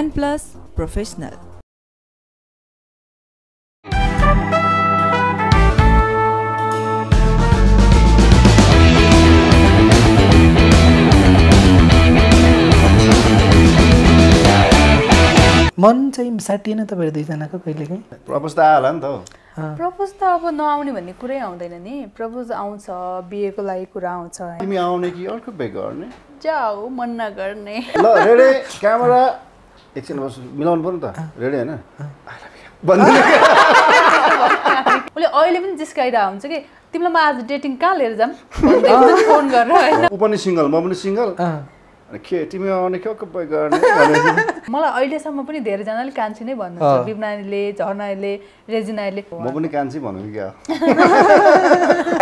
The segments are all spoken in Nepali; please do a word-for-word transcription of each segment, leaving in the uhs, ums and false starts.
and plus professional. मन चाहिँ साटिएन तपाईहरु दुई जनाको कहिलेकै प्रपोज त आयो होला नि त प्रपोज त अब नआउने भन्ने कुरै आउँदैन नि प्रपोज आउँछ बिहेको लागि कुरा आउँछ तिमी आउने कि अर्को बे गर्ने जाऊ मन नगर्ने ल रेडी क्यामेरा एकछिन बस मिलाउनु पर्नु त रेडी हैन आई लभ यु भन्दै उले अहिले पनि जिस्काइरा हुन्छ के तिमीलाई म आज डेटिङ कहाँ लिएर जाम फोन गरेर हैन उ पनि सिंगल म पनि सिंगल के तिमी आउने के के बे गर्ने मलाई अहिले सम्म पनि धेरै जनाले कान्छी नै भन्नुहुन्छ बिबनानीले झरनाले रेजिनाले म पनि कान्छी भन्नु क्या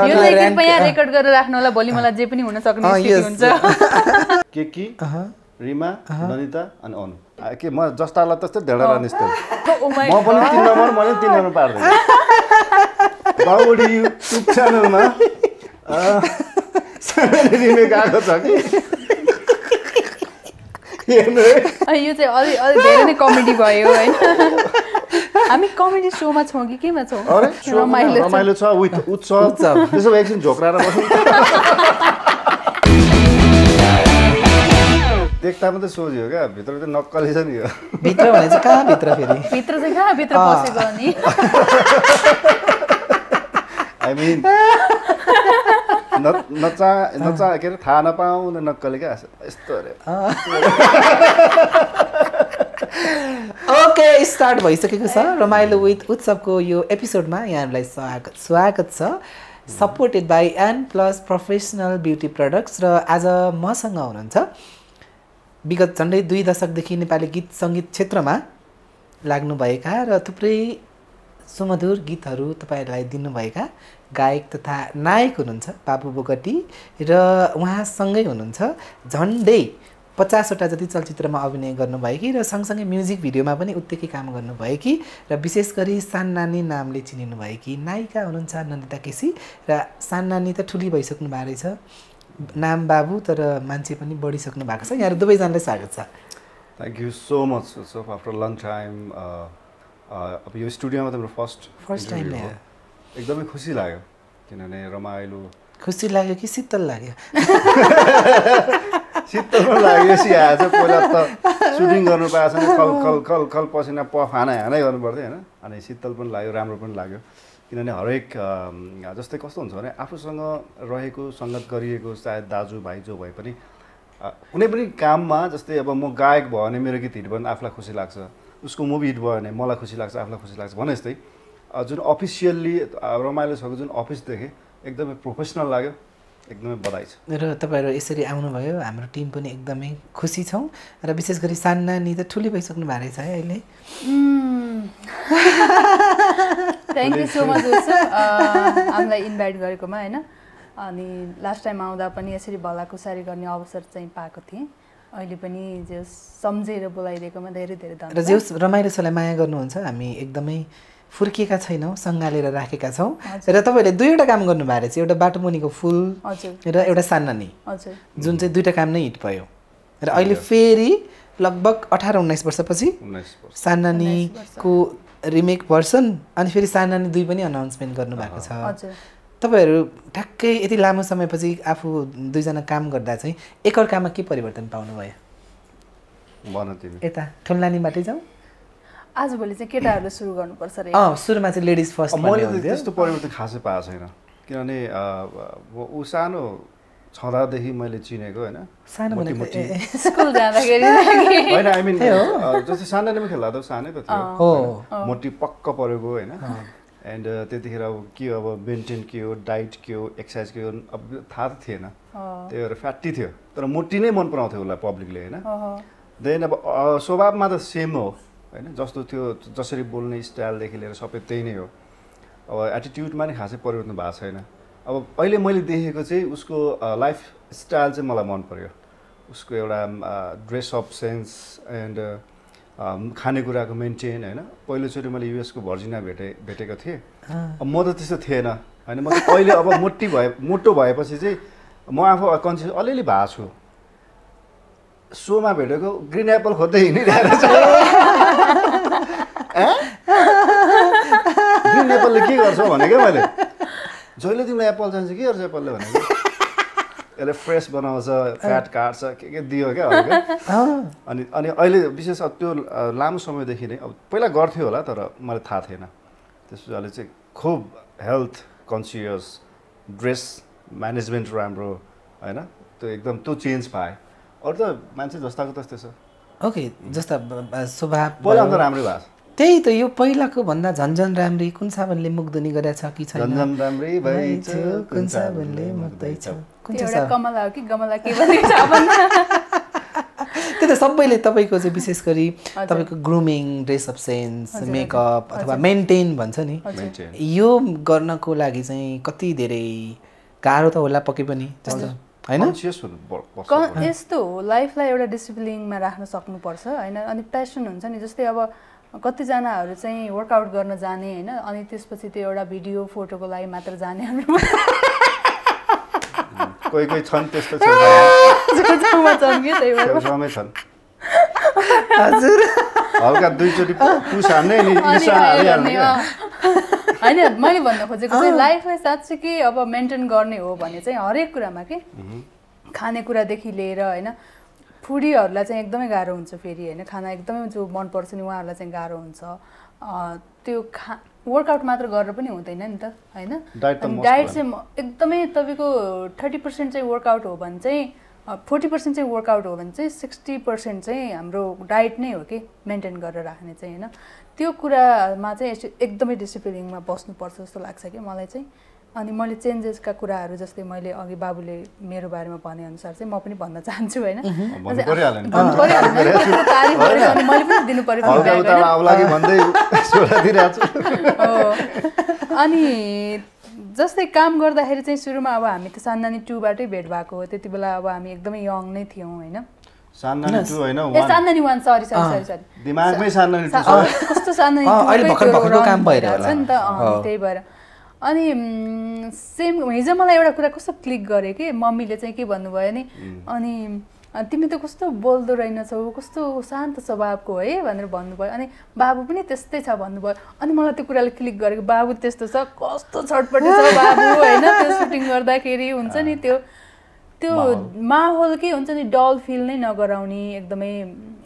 यो चाहिँ के यहाँ रेकर्ड गरेर राख्नु होला भोलि मलाई जे पनि हुन सक्ने हुन्छ के के रिमा ननिता अनि अनु के म जस्ताला त्यस्तै ढेडा निस्ते म पनि तीन नम्बर मैले तीन नम्बर पार्दै बाउडी युट्युब च्यानलमा सबैले रिमेक आको छ कि यो चाहिँ अलि अलि धेरै नै कमेडी भयो हैन हामी कमेडी शोमा छौँ कि केमा छौँ रमाइलो छ विथ उत्सव त्यसो भए एकछिन झोक्राएर बस्नु देख्दा मात्रै सोझी हो क्या भित्र त नक्कली छ नि यो भित्र भने चाहिँ कहाँ भित्र फेरि भित्र चाहिँ कहाँ भित्र बसेको अनि आई मिन नचा नचा के थाहा नपाउँ नक्कली क्या यस्तो अरे ओके स्टार्ट भइसकेको छ रमाइलो विथ उत्सवको यो एपिसोडमा यहाँहरूलाई स्वागत स्वागत छ supported by N plus professional beauty products र आज मसँग हुनुहुन्छ विगत झन्डै दुई दशकदेखि नेपाली गीत सङ्गीत क्षेत्रमा लाग्नुभएका र थुप्रै सुमधुर गीतहरू तपाईहरुलाई दिनुभएका गायक तथा नायक हुनुहुन्छ बाबु बोगटी र उहाँसँगै हुनुहुन्छ झन्डै पचास वटा जति चलचित्रमा अभिनय गर्नुभएकी र सँगसँगै म्युजिक भिडियोमा पनि उत्तिकै काम गर्नुभएकी र विशेष गरी सान्नानी नामले चिनिनुभएकी नायिका हुनुहुन्छ नन्दिता केसी र सान्नानी त ठुली भइसक्नु भएको छ नाम बाबु तर मान्छे पनि बढिसक्नु भएको छ यहाँ दुवैजनालाई स्वागत छ thank you so much so after long time अब यो स्टुडियोमा तिम्रो फर्स्ट फर्स्ट टाइम ल्यायो एकदमै खुसी लाग्यो किनभने रमाइलो खुसी लाग्यो कि शीतल लाग्यो शीतल लाग्यो सियाज पहिला त सुटिङ गर्नु पाएछ कल कल कल कल पसिना पफ हाना हानै गर्नु पर्थ्यो हैन अनि शीतल पनि लाग्यो राम्रो पनि लाग्यो किनभने हरेक जस्तै कस्तो हुन्छ भने आफूसँग रहेको संगत गरिएको सायद दाजु भाइ जो भए पनि कुनै पनि काममा जस्तै अब म गायक भयो भने मेरो गीत हिट भयो भने आफूलाई खुसी लाग्छ उसको मुभी हिट भयो भने मलाई खुसी लाग्छ आफूलाई खुसी लाग्छ भने जस्तै जुन अफिसियल्ली रमाइलोसँग जुन अफिस देखेँ एकदमै प्रोफेसनल लाग्यो एकदमै बधाई छ र तपाईहरु यसरी आउनुभयो हाम्रो टिम पनि एकदमै खुसी छौँ र विशेष गरी सान्नानी त ठुली भइसक्नु भएको छ है अहिले थ्यांक यू सो मच हामीलाई इन्भाइट गरेकोमा हैन अनि लास्ट टाइम आउँदा पनि यसरी भलाकुसारी गर्ने अवसर चाहिँ पाएको थिएँ अहिले पनि जे सम्झेर बोलाइदिएकोमा धेरै धेरै धन्यवाद र जे रमाइलोसलाई माया गर्नुहुन्छ हामी एकदमै फुर्किएका छैनौँ सँगालेर राखेका छौँ र तपाईले दुईवटा काम गर्नु भएर चाहिँ एउटा बाटोमुनिको फूल र एउटा सान्नानी हजुर जुन चाहिँ दुईटा काम नै हिट भयो र अहिले फेरि लगभग अठार उन्नाइस वर्षपछि सान्नानीको रिमेक भर्सन अनि फेरि सान्नानी दुई पनि अनाउन्समेन्ट गर्नु भएको छ हजुर तपाईहरु ठ्याक्कै यति लामो समयपछि आफू दुई जना काम गर्दा चाहिँ एकअर्कामा के परिवर्तन पाउनु भयो भन तिमी एता ठुल्नानीबाटै जाऊ आजभोलि चाहिँ केटाहरुले सुरु गर्नुपर्छ रे अ सुरुमा चाहिँ लेडीज फर्स्ट भन्ने हुन्छ त्यस्तो परिवर्तन खासै पाएको छैन किनभने उ सानो छदादेखि मैले चिनेको हैन सानो भनेको स्कुल जाँदाखेरि हैन आई मिन जस्तो सानोले खेल्दा त सानै त थियो मोटी पक्क परेको हैन एन्ड त्यतिखेर अब के अब मेन्टेन के हो डाइट के हो एक्सर्साइज के हो अब थाहा त थिएन त्यही भएर फ्याटी थियो तर मोटी नै मन पराउँथ्यो उसलाई पब्लिकले होइन देन अब स्वभावमा त सेम हो होइन जस्तो थियो जसरी बोल्ने स्टाइलदेखि लिएर सबै त्यही नै हो अब एटिट्युडमा नै खासै परिवर्तन भएको छैन अब अहिले मैले देखेको चाहिँ उसको लाइफ स्टाइल चाहिँ मलाई मन पर्यो उसको एउटा ड्रेसअप सेन्स एन्ड खानेकुराको मेन्टेन हैन पहिलोचोटि मैले युएसको भर्जिनिया भेटे भेटेको थिएँ म त त्यस्तो थिएन हैन म अहिले अब मोटी भए मोटो भएपछि चाहिँ म आफू कन्सियस अलिअलि भएको छु So ma bhedeko green apple khodai hinirehacha. Green apple le ke garchau bhaneko मैले जहिले तिमीलाई एप्पल चाहिन्छ के गर्छ एप्पलले भनेको यसले फ्रेश बनाउँछ फ्याट काट्छ के के दियो के भनेको अनि अनि अहिले विशेष त्यो लामो समयदेखि नै अब पहिला गर्थ्यो होला तर मलाई थाहा थिएन त्यसो अहिले चाहिँ खूब हेल्थ कन्सियस ड्रेस म्यानेजमेन्ट राम्रो हैन त्यो एकदम त्यो चेन्ज पाए अरु त मान्छे जस्ताको त्यस्तै छ ओके जस्ता स्वभाव पहिला त राम्रो भयो त्यही त यो पहिलाको भन्दा झन्झन राम्री कुन साबुनले मुख धुनी गरेछ कि छैन झन्झन राम्री भइछ कुन साबुनले मत्तै छ कुन साबुन कमला हो कि गमला के भन्ने साबुन त्यही त सबैले तपाईको चाहिँ विशेष गरी तपाईको grooming dress up sense makeup अथवा मेन्टेन भन्छ नि यो गर्नको लागि चाहिँ कति धेरै गाह्रो त होला पक्कै पनि जस्तो हैन यस्तो हो लाइफलाई एउटा डिसिप्लिनमा राख्न सक्नु पर्छ हैन अनि प्यासन हुन्छ नि जस्तै अब कति जनाहरु चाहिँ वर्कआउट गर्न जाने हैन अनि त्यसपछि त्यो एउटा भिडियो फोटोको लागि मात्र जाने कोही कोही छन् त्यस्तो छ जसमा चम्क्यो त्यही भएर जसमै छन् हजुर हल्का दुई चोटी टु सामने नि ईशा हालिहाल्ने हैन मैले भन्न खोजेको चाहिँ लाइफलाई साच्चै के अब मेन्टेन गर्ने हो भने चाहिँ हरेक कुरामा के खाने कुरा देखि लिएर हैन फुडीहरुलाई चाहिँ एकदमै गाह्रो हुन्छ फेरि हैन खाना एकदमै जो मन पर्छ नि उहाँहरुलाई चाहिँ गाह्रो हुन्छ त्यो वर्कआउट मात्र गरेर पनि हुँदैन नि त हैन डाइट चाहिँ एकदमै तपाईको तीस प्रतिशत चाहिँ वर्कआउट हो भने चाहिँ चालीस प्रतिशत चाहिँ वर्कआउट हो भने चाहिँ साठ्ठी प्रतिशत चाहिँ हाम्रो डाइट नै हो के मेन्टेन गरेर राख्ने चाहिँ हैन त्यो कुरामा चाहिँ एकदमै डिसिप्लिनमा बस्नु पर्छ जस्तो लाग्छ के मलाई चाहिँ अनि मैले चेन्जेसका कुराहरु जस्तै मैले अघि बाबुले मेरो बारेमा भने अनुसार चाहिँ म पनि भन्न चाहन्छु हैन भन्नु परिहाल्यो नि भन्नु परिहाल्यो तारिफ गरे अनि मैले पनि दिनु पर्यो फेरि आउलागी भन्दै सोला दिइराछु हो अनि जस्तै काम गर्दाखेरि चाहिँ सुरुमा अब हामी त साननानी दुई बाटै भेट भएको हो त्यतिबेला अब हामी एकदमै यङ नै थियौ हैन साननानी दुई हैन ए साननानी एक सरी सरी सरी दिमागमै साननानी दुई कस्तो साननानी दुई अहिले भक्कन भक्कन काम भइरहेछ नि त अनि त्यही भएर अनि सेम हिजो मलाई एउटा कुरा कस्तो क्लिक गरे के मम्मीले चाहिँ के भन्नुभयो नि अनि तिमी त कस्तो बोल्दो रहैनछौ कस्तो शान्त स्वभावको है भनेर भन्नुभयो अनि बाबु पनि त्यस्तै छ भन्नुभयो अनि मलाई त्यो कुराले क्लिक गरेको बाबु त्यस्तो छ कस्तो छटपटी छ बाबु हैन त्यो सुटिङ गर्दाखेरि हुन्छ नि त्यो त्यो माहौल के हुन्छ नि डल फिल नै नगराउने एकदमै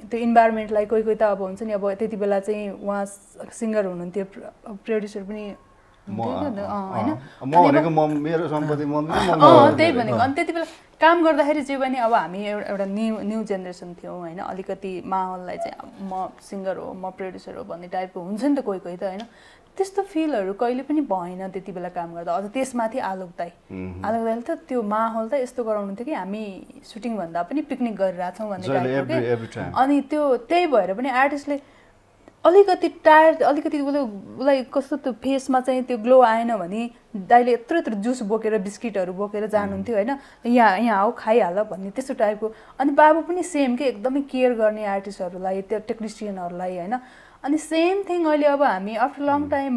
त्यो इन्भाइरोमेन्टलाई कोही कोही त अब हुन्छ नि अब त्यतिबेला चाहिँ उहाँ सिंगर हुनुहुन्थ्यो प्रोड्युसर पनि त्यही भनेको अनि त्यति बेला काम गर्दाखेरि जे पनि अब हामी एउटा न्यू न्यू जेनेरेसन थियौँ होइन अलिकति माहौललाई चाहिँ म सिङ्गर हो म प्रड्युसर हो भन्ने टाइपको हुन्छ नि त कोही कोही त होइन त्यस्तो फिलहरू कहिले पनि भएन त्यति बेला काम गर्दा अझ त्यसमाथि आलोक दाई आलोक दाईले त त्यो माहौल त यस्तो गराउनुहुन्थ्यो कि हामी सुटिङ भन्दा पनि पिकनिक गरिरहेछौँ भन्ने टाइपको अनि त्यो त्यही भएर पनि आर्टिस्टले अलिकति टायर्ड अलिकति उसले उसलाई कस्तो त्यो फेसमा चाहिँ त्यो ग्लो आएन भने दाइले यत्रो यत्रो जुस बोकेर बिस्किटहरू बोकेर जानुहुन्थ्यो होइन यहाँ यहाँ आऊ खाइहाल भन्ने त्यस्तो टाइपको अनि बाबु पनि सेम के एकदमै केयर गर्ने आर्टिस्टहरूलाई त्यो टेक्निसियनहरूलाई होइन अनि सेम थिङ अहिले अब हामी आफ्टर लङ टाइम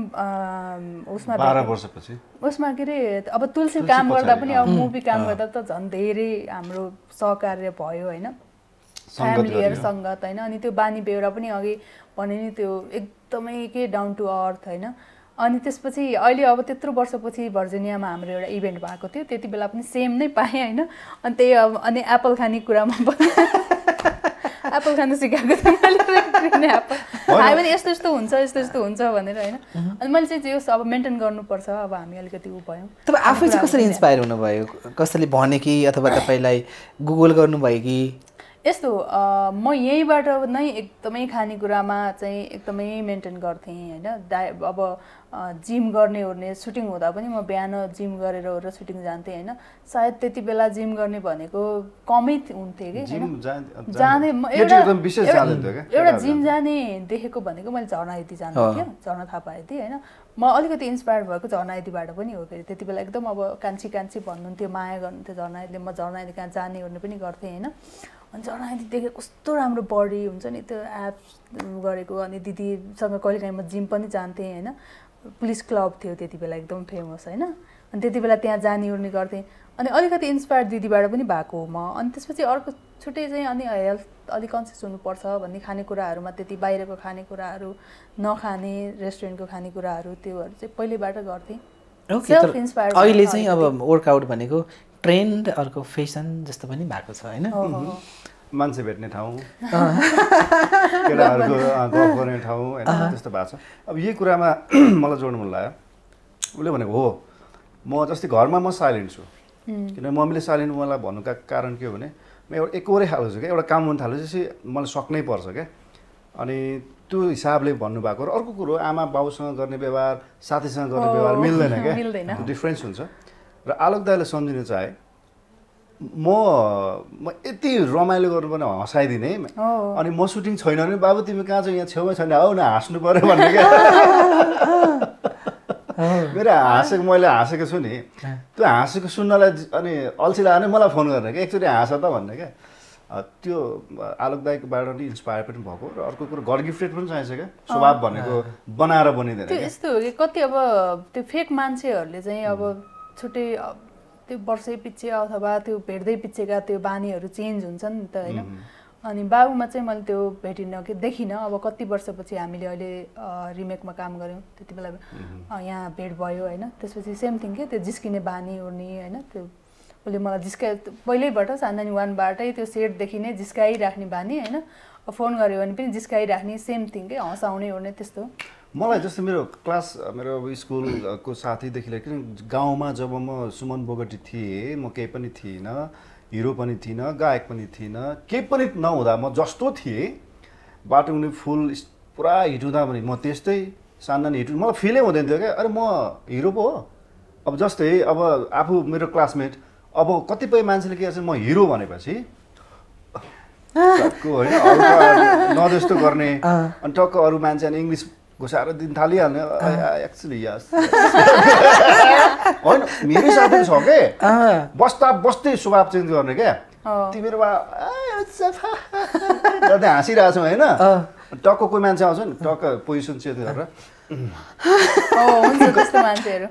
उसमा बाह्र वर्षपछि उसमा के अरे अब तुलसी काम गर्दा पनि अब मुभी काम गर्दा त झन् धेरै हाम्रो सहकार्य भयो होइन फ्यामिलीहरू सङ्गत हैन अनि त्यो बानी बेहोरा पनि अघि भने नि त्यो एकदमै के डाउन टु अर्थ हैन अनि त्यसपछि अहिले अब त्यत्रो वर्षपछि भर्जिनियामा हाम्रो एउटा इभेन्ट भएको थियो त्यति बेला पनि सेम नै पाएँ हैन अनि त्यही अब अनि एप्पल खाने कुरामा एप्पल खान सिकाएको थिएँ मैले एप्पल खायो भने यस्तो यस्तो हुन्छ यस्तो यस्तो हुन्छ भनेर हैन अनि मैले चाहिँ यो अब मेन्टेन गर्नुपर्छ अब हामी अलिकति उ भयौँ तपाईँ आफै चाहिँ कसरी इन्स्पायर हुनुभयो कसैले भने कि अथवा तपाईलाई गुगल गर्नुभयो कि यस्तो म यहीबाट नै एकदमै खानेकुरामा चाहिँ एकदमै मेन्टेन गर्थेँ हैन अब जिम गर्ने ओर्ने सुटिङ हुँदा पनि म बिहान जिम गरेर र सुटिङ जान्थेँ हैन सायद त्यति बेला जिम गर्ने भनेको कमै हुन्थ्यो के जाने एउटा जिम जाने देखेको भनेको मैले झर्नायती जान्थेँ क्या झर्ना थापायती हैन म अलिकति इन्स्पायर भएको झर्नायतीबाट पनि हो फेरि त्यति बेला एकदम अब कान्छी कान्छी भन्नुहुन्थ्यो माया गर्नुहुन्थ्यो झर्नायतीले म झर्नायती कहाँ जाने ओर्ने पनि गर्थेँ हैन अनि झर्नायती देखेँ कस्तो राम्रो बडी हुन्छ नि त्यो एप्स गरेको अनि दिदीसँग कहिलेकाहीँ म जिम पनि जान्थेँ हैन पुलिस क्लब थियो त्यति बेला एकदम फेमस हैन अनि त्यति बेला त्यहाँ जाने उर्ने गर्थेँ अनि अलिकति इन्स्पायर दिदीबाट पनि भएको म अनि त्यसपछि अर्को छुट्टै चाहिँ अनि हेल्थ अलि कन्सियस हुनुपर्छ भन्ने खानेकुराहरुमा त्यति बाहिरको खानेकुराहरु नखाने रेस्टुरेन्टको खानेकुराहरु त्योहरु चाहिँ पहिलेबाट गर्थे सेल्फ इन्स्पायर अहिले चाहिँ अब वर्कआउट भनेको ट्रेन्ड अर्को फेसन जस्तो पनि भएको छ हैन मान्छे भेट्ने ठाउँ केटाहरुको गफ गर्ने ठाउँ हैन त्यस्तो भएको छ अब यही कुरामा मलाई जोड्नु मन लाग्यो उले भनेको हो म जस्तै घरमा म साइलेन्ट छु किन मम्मीले साइलेन्ट मलाई भन्नुका कारण के हो भने म एउटा एकवरै हालो छु के एउटा काम गर्न थालेपछि मलाई सक्नै पर्छ के अनि त्यो हिसाबले भन्नु भएको र अर्को कुरा आमा बाउसँग गर्ने व्यवहार साथीसँग गर्ने व्यवहार मिल्दैन के डिफरेन्स हुन्छ र आलोक दाइले सम्झिन चाहे म म यति रमाइलो गर्नुपर्ने हँसाइदिने अनि म सुटिङ छैन भने बाबु तिमी कहाँ छ यहाँ छेउमै छैन आऊ न हाँस्नु पर्यो भन्ने के मेरो हाँसेको मैले हाँसेको छु नि त्यो हाँसेको सुन्नलाई अनि अल्छी लाग्यो भने मलाई फोन गर्ने के एकचोटी हाँस त भन्ने के त्यो आलोकदायको बारेमा नि इन्स्पायर पनि भएको र अर्को कुरा गड गिफ्टेड पनि चाहिन्छ के स्वभाव भनेको बनाएर बनिदैन त्यो यस्तो हो कि कति अब त्यो फेक मान्छेहरुले चाहिँ अब छुट्टै त्यो वर्षै पछि अथवा त्यो भेट्दै पछिका त्यो बानीहरु चेन्ज हुन्छ नि त हैन अनि बाबुमा चाहिँ मैले त्यो भेटिन कि देखिन अब कति वर्षपछि हामीले अहिले रिमेकमा काम गर्यौं त्यतिबेला यहाँ भेट भयो हैन त्यसपछि सेम थिङ के त्यो जिस्किने बानी उर्नी हैन त्यो उले मलाई जिस्काइ पहिल्यैबाट सानदानी एक बाटै त्यो सेट देखिने जिस्काइ राख्ने बानी हैन फोन गर्यो भने पनि जिस्काइ राख्ने सेम थिङ के हँसाउने उर्ने त्यस्तो मलाई जस्तो मेरो क्लास मेरो स्कुलको साथीदेखि लिएर गाउँमा जब म सुमन बोगटी थिए म के पनि थिएन हिरो पनि थिएन गायक पनि थिएन के पनि नहुँदा म जस्तो थिए बाटो हुने फुल पुरा हिट हुँदा भने म त्यस्तै सानदानी हिट मलाई फिलै हुँदैन थियो क्या अरे म हिरो पो हो अब जस्तै अब आफू मेरो क्लासमेट अब कतिपय मान्छेले के गर्छ म हिरो भनेपछि टक्क होइन न जस्तो गर्ने अनि टक्क अरू मान्छे अनि इङ्ग्लिस घुसाएर दिन थालिहाल्ने एक्चुली यस होइन मेरो साथी छ के बस्दा बस्दै स्वभाव चेन्ज गर्ने क्या तिमीहरूमा गर्दै हाँसिरहेछौँ होइन टक्क कोही मान्छे आउँछ नि टक्क पोजिसन चेन्ज गरेर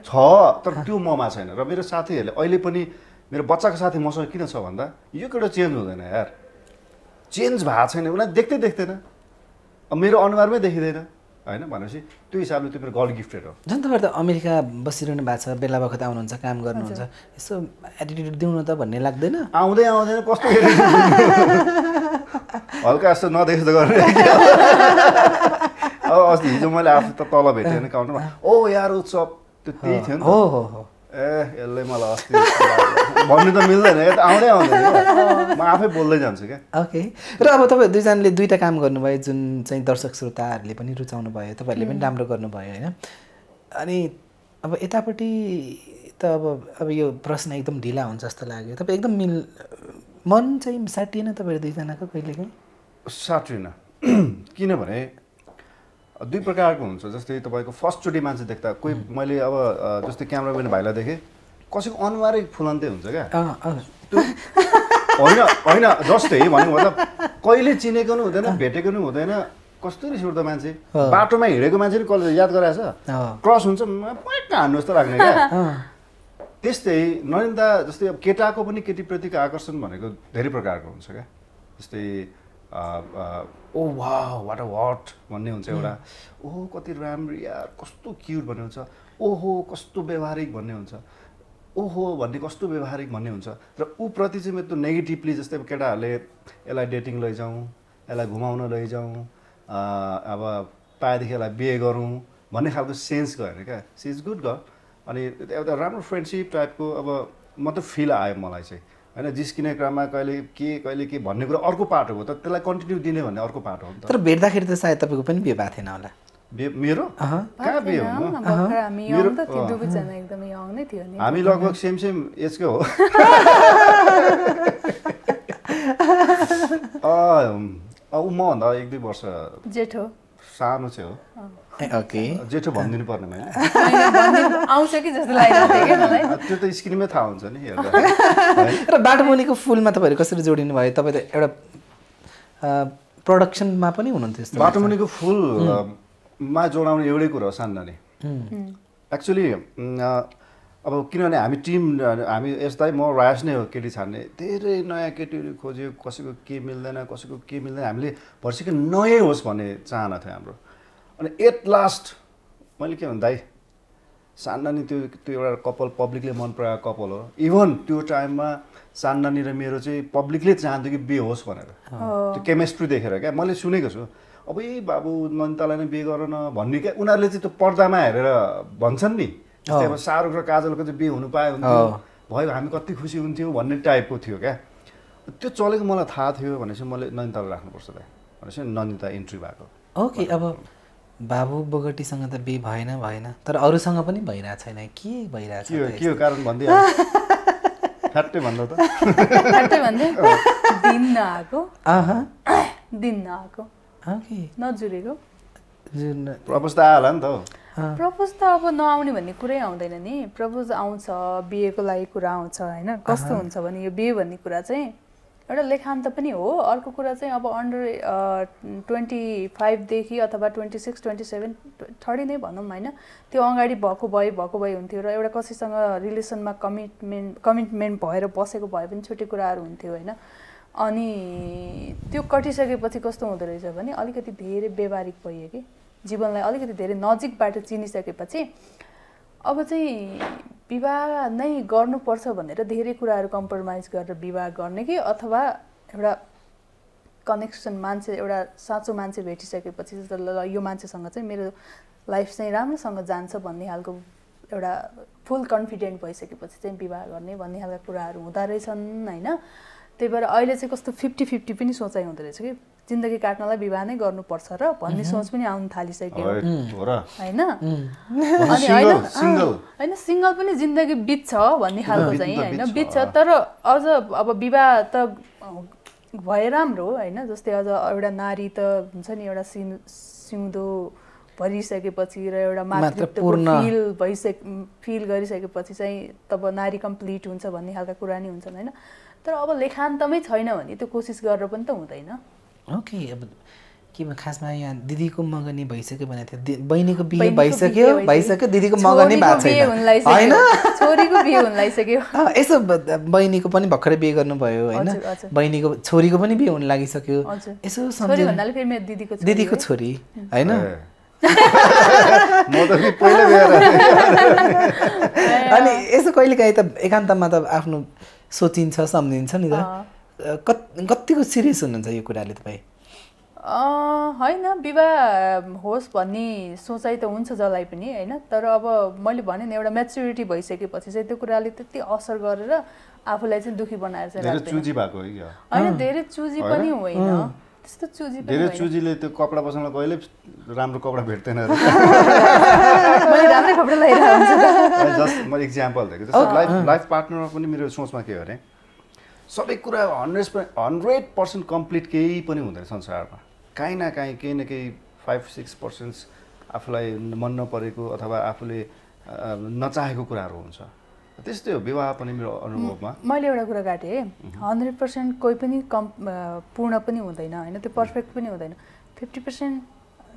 छ तर त्यो ममा छैन र मेरो साथीहरूले अहिले पनि मेरो बच्चाको साथी मसँग किन छ भन्दा यो एउटा चेन्ज हुँदैन यार चेन्ज भएको छैन उसलाई देख्दै देख्दैन मेरो अनुहारमै देखिँदैन हैन भनेपछि त्यो हिसाबले त्यो मेरो गड गिफ्टेड हो जन तपाईहरु त अमेरिका बसिरहनु भएको छ बेला बखत आउनुहुन्छ काम गर्नुहुन्छ यसो एटिट्युड दिउन त भन्ने लाग्दैन आउँदै आउँदैन कस्तो हल्का जस्तो नदेख्दै गर्ने अब अस्ति हिजो मैले आफू त तल भेटेँ नि काउन्टरमा ओ यार उत्सव त्यो त्यही थियो नि हो हो हो ए यसले मलाई अस्ति भन्नु त मिल्दैन त आउँदै आउँदैन म आफै बोल्दै जान्छु के ओके र अब तपाईहरु दुई जनाले दुईटा काम गर्नुभयो जुन चाहिँ दर्शक श्रोताहरुले पनि रुचाउनु भयो तपाईहरुले पनि राम्रो गर्नुभयो हैन अनि अब यतापटि त अब अब यो प्रश्न एकदम ढिला हुन्छ जस्तो लाग्यो तपाई एकदम मिल मन चाहिँ साटिएन तपाईहरु दुई जनाको कहिलेकाहीँ साटिएन किनभने दुई प्रकारको हुन्छ जस्तै तपाईको फर्स्ट चोटी मान्छे देख्दा कोही मैले अब जस्तै क्यामेराम्यान भाइलाई देखे कसैको अनुहारै फुलन्ते हुन्छ क्या हैन हैन जस्तै भन्नु मतलब कहिले चिनेको नि हुँदैन भेटेको नि हुँदैन कस्तो रिस उठ्दो मान्छे बाटोमा हिडेको मान्छे नि कहिले याद गराएछ क्रस हुन्छ पक्क हान्नु जस्तो लाग्ने क्या त्यस्तै नरिन्दा जस्तै अब केटाको पनि केटीप्रतिको आकर्षण भनेको धेरै प्रकारको हुन्छ क्या जस्तै ओ वाह वाट अ वाट भन्ने हुन्छ एउटा ओहो कति राम्रो यार कस्तो क्यूट भन्ने हुन्छ ओहो कस्तो व्यवहारिक भन्ने हुन्छ ओहो भन्ने कस्तो व्यवहारिक भन्ने हुन्छ र ऊ प्रति चाहिँ मेरो नेगेटिभली जस्तै केटाहरूले यसलाई डेटिङ लैजाउँ यसलाई घुमाउन लैजाउँ अब पाएदेखि यसलाई बिहे गरौँ भन्ने खालको सेन्स गयो क्या सी इज गुड गर्ल अनि एउटा राम्रो फ्रेन्डसिप टाइपको अब मतलब फिल आयो मलाई चाहिँ हैन जिस्किने क्रममा कहिले के कहिले के भन्ने कुरा अर्को पार्ट हो त त्यसलाई कन्टिन्यु दिने भन्ने अर्को पार्ट हो नि त तर भेट्दाखेरि त सायद तपाईको पनि बिहे भएको थिएन होला मेरो कहाँ बिहे हो मेरो त त्यो दुबै जना एकदमै यङ नै थियो नि हामी लगभग सेम सेम एजको हो अ उ म भन्दा एक दुई वर्ष जेठो सानो छ हो ओके जेठो भन्दिनु पर्ने मैले आउँछ कि जस्तो लागिरहेको थियो मलाई त्यो त स्क्रिनमै थाहा हुन्छ नि हेर्दा र बाटोमुनिको फुलमा तपाईहरु कसरी जोडिनु भयो तपाईं त एउटा प्रोडक्सनमा पनि हुनुहुन्थ्यो बाटोमुनिको फुल मा जोडाउने एउटै कुरा हो सानदानी एक्चुअली अब किनभने हामी टिम हामी एस्तै म रायस नै हो केटी छाड्ने धेरै नयाँ केटीहरु खोज्यो कसैको के मिल्दैन कसैको के मिल्दैन हामीले भर्सिक नयाँ होस् भन्ने चाहना थियो हाम्रो अनि एट लास्ट मैले के भन्दै सान्नानी त्यो त्यो एउटा कपल पब्लिकले मन पराएको कपल हो इभन त्यो टाइममा सान्नानी र मेरो चाहिँ पब्लिकले चाहन्थ्यो कि बिहे होस् भनेर त्यो केमिस्ट्री देखेर के मैले सुनेको छु अब ए बाबु नन्दितालाई नै बिहे गर्न भन्ने के उनीहरुले चाहिँ त्यो पर्दामा हेरेर भन्छन् नि जस्तै अब शाहरुख र काजलको चाहिँ बिहे हुनु पाए हुन्थ्यो भयो हामी कति खुसी हुन्थ्यौं भन्ने टाइपको थियो क्या त्यो चलेको मलाई थाहा थियो भनेपछि मैले नन्दितालाई राख्नुपर्छ दाइ भनेपछि नन्दिता इन्ट्री भएको ओके अब बाबु बोगटीसँग त बिहे भएन भएन तर अरूसँग पनि भइरा छैन के भइरा छ के हो कारण भन्दै ठट्टै भन्दा त ठट्टै भन्दै दिन नआको अहा दिन नआको ओके नजुरेको जुन प्रपोज त आला नि त प्रपोज त अब नआउने भन्ने कुरै आउँदैन नि प्रपोज आउँछ बिहेको लागि कुरा आउँछ हैन कस्तो हुन्छ भने यो बिहे भन्ने कुरा चाहिँ एउटा लेखान्त पनि हो अर्को कुरा चाहिँ अब अन्डर ट्वेन्टी फाइभ देखि अथवा twenty six twenty seven thirty नै भनौं हैन त्यो अगाडि भएको भए भएको भए हुन्थ्यो र एउटा कसैसँग रिलेसनमा कमिटमेन्ट कमिटमेन्ट भएर बसेको भए पनि छुट्टै कुराहरु हुन्थ्यो हैन अनि त्यो कटिसकेपछि कस्तो हुँदो रहेछ भने अलिकति धेरै व्यवहारिक भइए के जीवनलाई अलिकति धेरै नजिकबाट चिनिसकेपछि अब चाहिँ विवाह नै गर्नुपर्छ भनेर धेरै कुराहरु कम्प्रोमाइज गरेर विवाह गर्ने कि अथवा एउटा कनेक्सन मान्छे एउटा साँचो मान्छे भेटिसकेपछि यो मान्छेसँग चाहिँ मेरो लाइफ चाहिँ राम्रोसँग जान्छ भन्ने हालको एउटा फुल कन्फिडेन्ट भइसकेपछि चाहिँ विवाह गर्ने भन्ने हालका कुराहरु हुँदा रहेछन् हैन त्यही भएर अहिले चाहिँ कस्तो फिफ्टी फिफ्टी पनि सोचाइ हुँदै रहेछ के जिन्दगी काट्नलाई विवाह नै गर्नुपर्छ र भन्ने सोच पनि आउन थालिसक्यो हैन अनि हैन सिंगल हैन सिंगल पनि जिन्दगी बित्छ भन्ने खालको चाहिँ हैन बित्छ तर अझ अब विवाह त भए राम्रो हैन जस्तै अझ एउटा नारी त हुन्छ नि एउटा सिउँदो भरिसकेपछि र एउटा मातृत्वपूर्ण फिल भइसक फिल गरिसकेपछि चाहिँ तब नारी कम्प्लिट हुन्छ भन्ने खालका कुरा नि हुन्छन् हैन तर अब लेखान्तमै छैन भने त्यो कोसिस गरेर पनि त हुँदैन ओके okay, अब के खासमा यहाँ दिदीको मगनी भइसक्यो भनेको थियो बहिनीको बिहे भइसक्यो भइसक्यो दिदीको मगनी भएको छैन हैन छोरीको बिहे हुन लागिसक्यो यसो बहिनीको पनि भर्खरै बिहे गर्नुभयो हैन बहिनीको छोरीको पनि बिहे हुन लागिसक्यो यसो सम्झिनु भन्नाले फेरि मेरो दिदीको छोरी दिदीको छोरी हैन म त पहिला बिहे गरे अनि यसो कहिलेकाही त एकान्तमा त आफ्नो सोचिन्छ सम्झिन्छ नि त कतिको सिरियस हुनुहुन्छ यो कुराले तपाई अ हैन विवाह होस् भन्ने सोचाइ त हुन्छ जलाई पनि हैन तर अब मैले भने नि एउटा म्याच्युरिटी भइसकेपछि चाहिँ त्यो कुराले त्यति असर गरेर आफूलाई चाहिँ दुखी बनाएर चाहिँ लाग्दैन धेरै चुजी भएको हो यो हैन धेरै चुजी पनि होइन त्यस्तो चुजी पनि धेरै चुजीले त्यो कपडा बस्न कहिले राम्रो कपडा भेट्दैन र मैले राम्रो कपडा लगाइरा हुन्छ जस्ट म एक्जाम्पल दिएको जस्तो लाइफ लाइफ पार्टनरमा पनि मेरो सोचमा के हो रे सबै कुरा हन्ड्रेड पर्सेंट कम्प्लिट केही पनि हुँदैन संसारमा काहीँ न काहीँ केही न केही फाइभ सिक्स पर्सेंट आफूलाई मन नपरेको अथवा आफूले नचाहेको कुराहरू हुन्छ त्यस्तै हो विवाह पनि मेरो अनुभवमा मैले एउटा कुरा काटे हन्ड्रेड पर्सेंट कोही पनि पूर्ण पनि हुँदैन हैन त्यो पर्फेक्ट पनि हुँदैन फिफ्टी पर्सेंट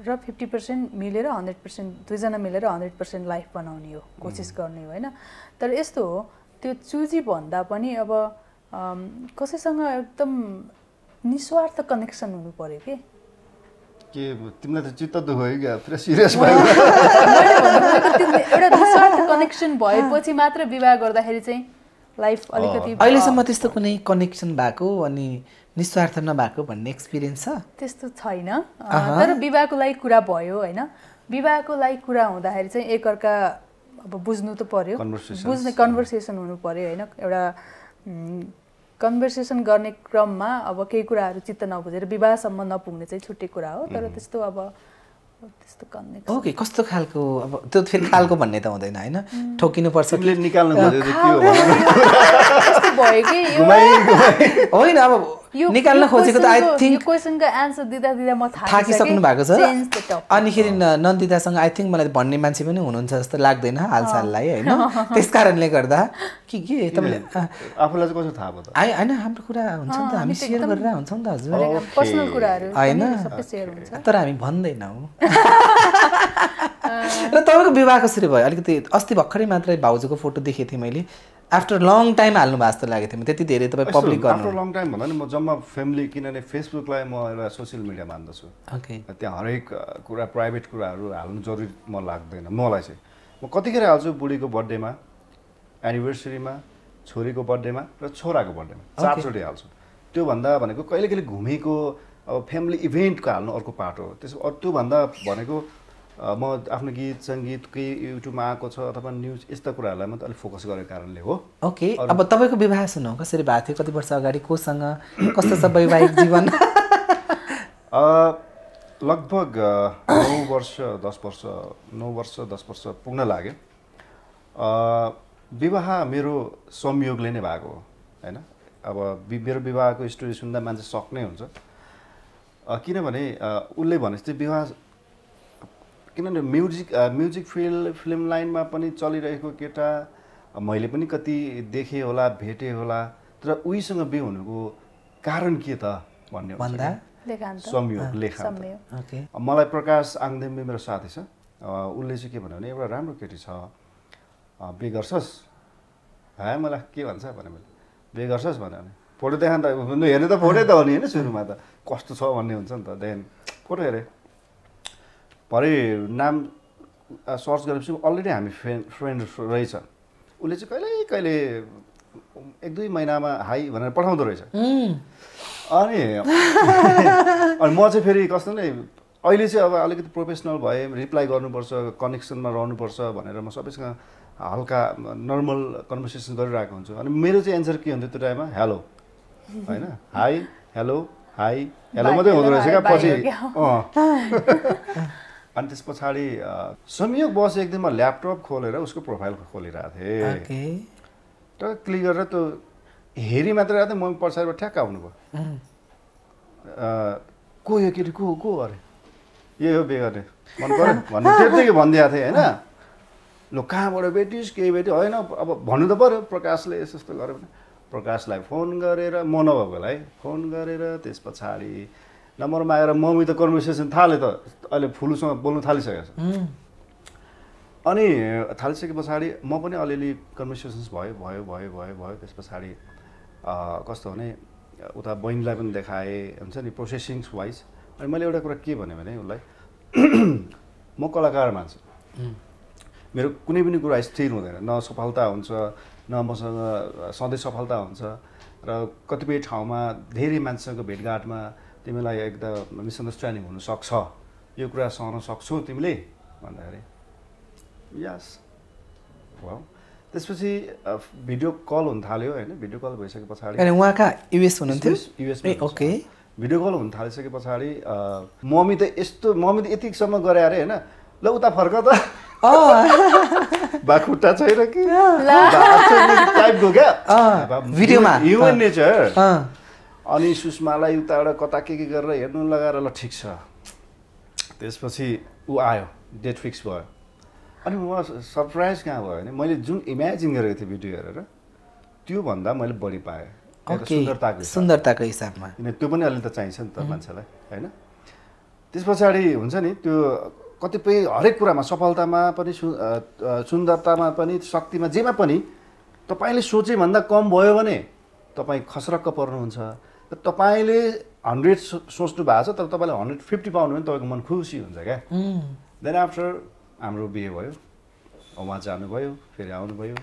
र फिफ्टी पर्सेंट मिलेर हन्ड्रेड पर्सेंट दुईजना मिलेर हन्ड्रेड पर्सेंट लाइफ बनाउने हो कोसिस गर्ने हो हैन तर यस्तो हो त्यो चुजी भन्दा पनि अब कसैसँग एकदम निस्वार्थ कनेक्सन हुनु पर्यो के के तिमीलाई त चित्त दुखायो क्या फेरि सिरियस भयो एउटा निस्वार्थ कनेक्सन भएपछि मात्र विवाह गर्दाखेरि चाहिँ लाइफ अलिकति अहिलेसम्म त्यस्तो कुनै कनेक्सन भएको अनि निस्वार्थ नभएको भन्ने एक्सपिरियन्स छ त्यस्तो छैन तर विवाहको लागि कुरा भयो हैन विवाहको लागि कुरा हुँदाखेरि चाहिँ एकअर्का अब बुझ्नु त पर्यो बुझ्ने कन्भर्सेसन हुनु पर्यो हैन एउटा कन्भर्सेसन गर्ने क्रममा अब केही कुराहरु चित्त नबुझेर विवाहसम्म नपुग्ने चाहिँ छुट्टै कुरा हो तर त्यस्तो अब त्यस्तो कनेक्सन ओके कस्तो खालको अब त्यो फेरि खालको भन्ने त हुँदैन हैन ठोकिनु पर्छ तिमीले निकाल्नु खोजेको के हो त्यस्तो भयो के होइन अब निकाल्न खोजेको त आई थिंक यो क्वेशनको आन्सर दिदा दिदा म थाकिसक्नु भएको छ अनि खेरि नन्दितासँग आई थिंक मलाई भन्ने मान्छे पनि हुनुहुन्छ जस्तो लाग्दैन हालसाललाई हैन त्यसकारणले गर्दा के के तपाईले आफुलाई चाहिँ कसो थाहा भयो त आइ हैन हाम्रो कुरा हुन्छ नि त हामी शेयर गरेर हुन्छ नि त हजुर पर्सनल कुराहरु हैन सबै शेयर हुन्छ तर हामी भन्दैनौ तपाईको विवाह कसरी भयो अलिकति अस्ति भर्खरै मात्रै भाउजूको फोटो देखेथे मैले आफ्टर लङ टाइम हाल्नु भएको जस्तो लागेथ्यो मलाई त्यति धेरै तपाई पब्लिक गर्नु आफ्टर लङ टाइम भन्दा नि म जम्मा फ्यामिली किनने फेसबुक लाई म एउटा सोशल मिडिया मान्दछु ओके त्यहाँ हरेक कुरा प्राइभेट कुराहरु हाल्नु जरुरी म लाग्दैन मलाई चाहिँ म कतिखेर हाल्छु बुढीको बर्थडेमा एनिभर्सरीमा छोरीको बर्थडेमा र छोराको बर्थडेमा चारचोटी हाल्छु त्यो भन्दा भनेको कहिलेकहिले घुमेको अब फ्यामिली इभेन्ट को हाल्नु अर्को पार्ट हो त्यसो त्यो भन्दा भनेको म आफ्नो गीत संगीत के युट्युब मा आको छ अथवा न्यूज यस्ता कुराहरुलाई म अलि फोकस गरेको कारणले हो ओके अब तपाईको विवाह सुनौ कसरी भा थियो कति वर्ष अगाडि कोसँग कस्तो छ वैवाहिक जीवन अ लगभग नौ वर्ष दस वर्ष नौ वर्ष दस वर्ष पुग्न लाग्यो अ विवाह मेरो संयोगले नै भएको हो हैन अब मेरो विवाहको स्टोरी सुन्दा मान्छे शक नै हुन्छ किनभने उले भनेस्ते विवाह किनभने म्युजिक म्युजिक फिल्ड फिल्म लाइनमा पनि चलिरहेको केटा मैले पनि कति देखे होला भेटे होला तर उहीसँग बिहे हुनुको कारण के त भन्ने भन्दा संयोग लेखान्त ओके मलाई प्रकाश आङदेमले मेरो साथी छ उले चाहिँ के भन्यो भने एउटा राम्रो केटी छ बिहे गर्छस् हाय मलाई के भन्छ भने मैले बिहे गर्छस् भन्यो भने फोटो देखान त हेर्ने त फोटो त हो नि हैन सुरुमा त कस्तो छ भन्ने हुन्छ नि त देन फोटो हेरे भरे नाम सर्च गरेपछि अलरेडी हामी फ्रेन्ड फ्रेन्ड रहेछ उले चाहिँ कहिले कहिले एक दुई महिनामा हाई भनेर पठाउँदो रहेछ अनि अनि म चाहिँ फेरि कस्तो नै अहिले चाहिँ अब अलिकति प्रोफेसनल भए रिप्लाई गर्नुपर्छ कनेक्सनमा रहनुपर्छ भनेर म सबैसँग हल्का नर्मल कन्भर्सेसन गरिरहेको हुन्छु अनि मेरो चाहिँ एन्सर के हुन्थ्यो त्यो टाइममा हेलो हैन हाई हेलो हाई हेलो मात्रै हुँदो रहेछ क्या पछि अनि त्यस पछाडि संयोग बस एक दिन म ल्यापटप खोलेर उसको प्रोफाइल खोलिरहेको थिएँ तर क्लिक गरेर त्यो हेरि मात्र रहेको थिएँ म पछाडिबाट ठ्याक्क आउनुभयो को यो केटी को को अरे यही हो बे गर्ने मन पऱ्यो भन्नु त्यत्तिकै भनिदिएको थिएँ होइन लो कहाँबाट भेटिस् केही भेट्यो होइन अब भन्नु त पऱ्यो प्रकाशले यस्तो यस्तो गर्यो भने प्रकाशलाई फोन गरेर म नभएकोलाई फोन गरेर त्यस पछाडि नम्बर मागेर मम्मी त कन्भर्सेसन थाले त अहिले फुलुसँग बोल्नु थालिसकेको छ अनि थालिसके पछाडि म पनि अलिअलि कन्भर्सेसन्स भयो भयो भयो भयो भयो त्यस पछाडि कस्तो भने उता बहिनीलाई पनि देखाएँ हुन्छ नि प्रोसेसिङ्स वाइज अनि मैले एउटा कुरा के भने उसलाई म कलाकार मान्छु मेरो कुनै पनि कुरा स्थिर हुँदैन न सफलता हुन्छ न मसँग सधैँ सफलता हुन्छ र कतिपय ठाउँमा धेरै मान्छेको भेटघाटमा तिमीलाई एकदम मिसअन्डरस्ट्यान्डिङ हुनसक्छ यो कुरा सहन सक्छौ तिमीले भन्दाखेरि यस वाउ त्यसपछि भिडियो कल हुन थाल्यो हैन भिडियो कल भइसके पछाडि अनि उहाँका युएस हुनुहुन्थ्यो युएसमा ओके भिडियो कल हुन थालिसके पछाडि मम्मी त यस्तो मम्मी त यतिसम्म गरे अरे हैन ल उता फर्क त बाखुट्टा छैन कि टाइपको क्या भिडियोमा ह्युमन नेचर अनि सुषमालाई उताबाट कता के के गरेर हेर्नु लगाएर ल ठिक छ त्यसपछि ऊ आयो डेट फिक्स भयो अनि म सरप्राइज कहाँ भयो भने मैले जुन इमेजिन गरेको थिएँ भिडियो हेरेर त्योभन्दा मैले बढी पाएँ सुन्दरताको सुन्दरताको हिसाबमा किन त्यो पनि अलि त चाहिन्छ नि त मान्छेलाई होइन त्यस पछाडि हुन्छ नि त्यो कतिपय हरेक कुरामा सफलतामा पनि सुन्दरतामा पनि शक्तिमा जेमा पनि तपाईले सोचे भन्दा कम भयो भने तपाई खसरक्क पर्नुहुन्छ र तपाईले हन्ड्रेड सोच्नु भएको छ तर तपाईले हन्ड्रेड फिफ्टी पाउनु भने तपाईको मन खुसी हुन्छ क्या देन आफ्टर हाम्रो बिहे भयो उहाँ जानुभयो फेरि आउनुभयो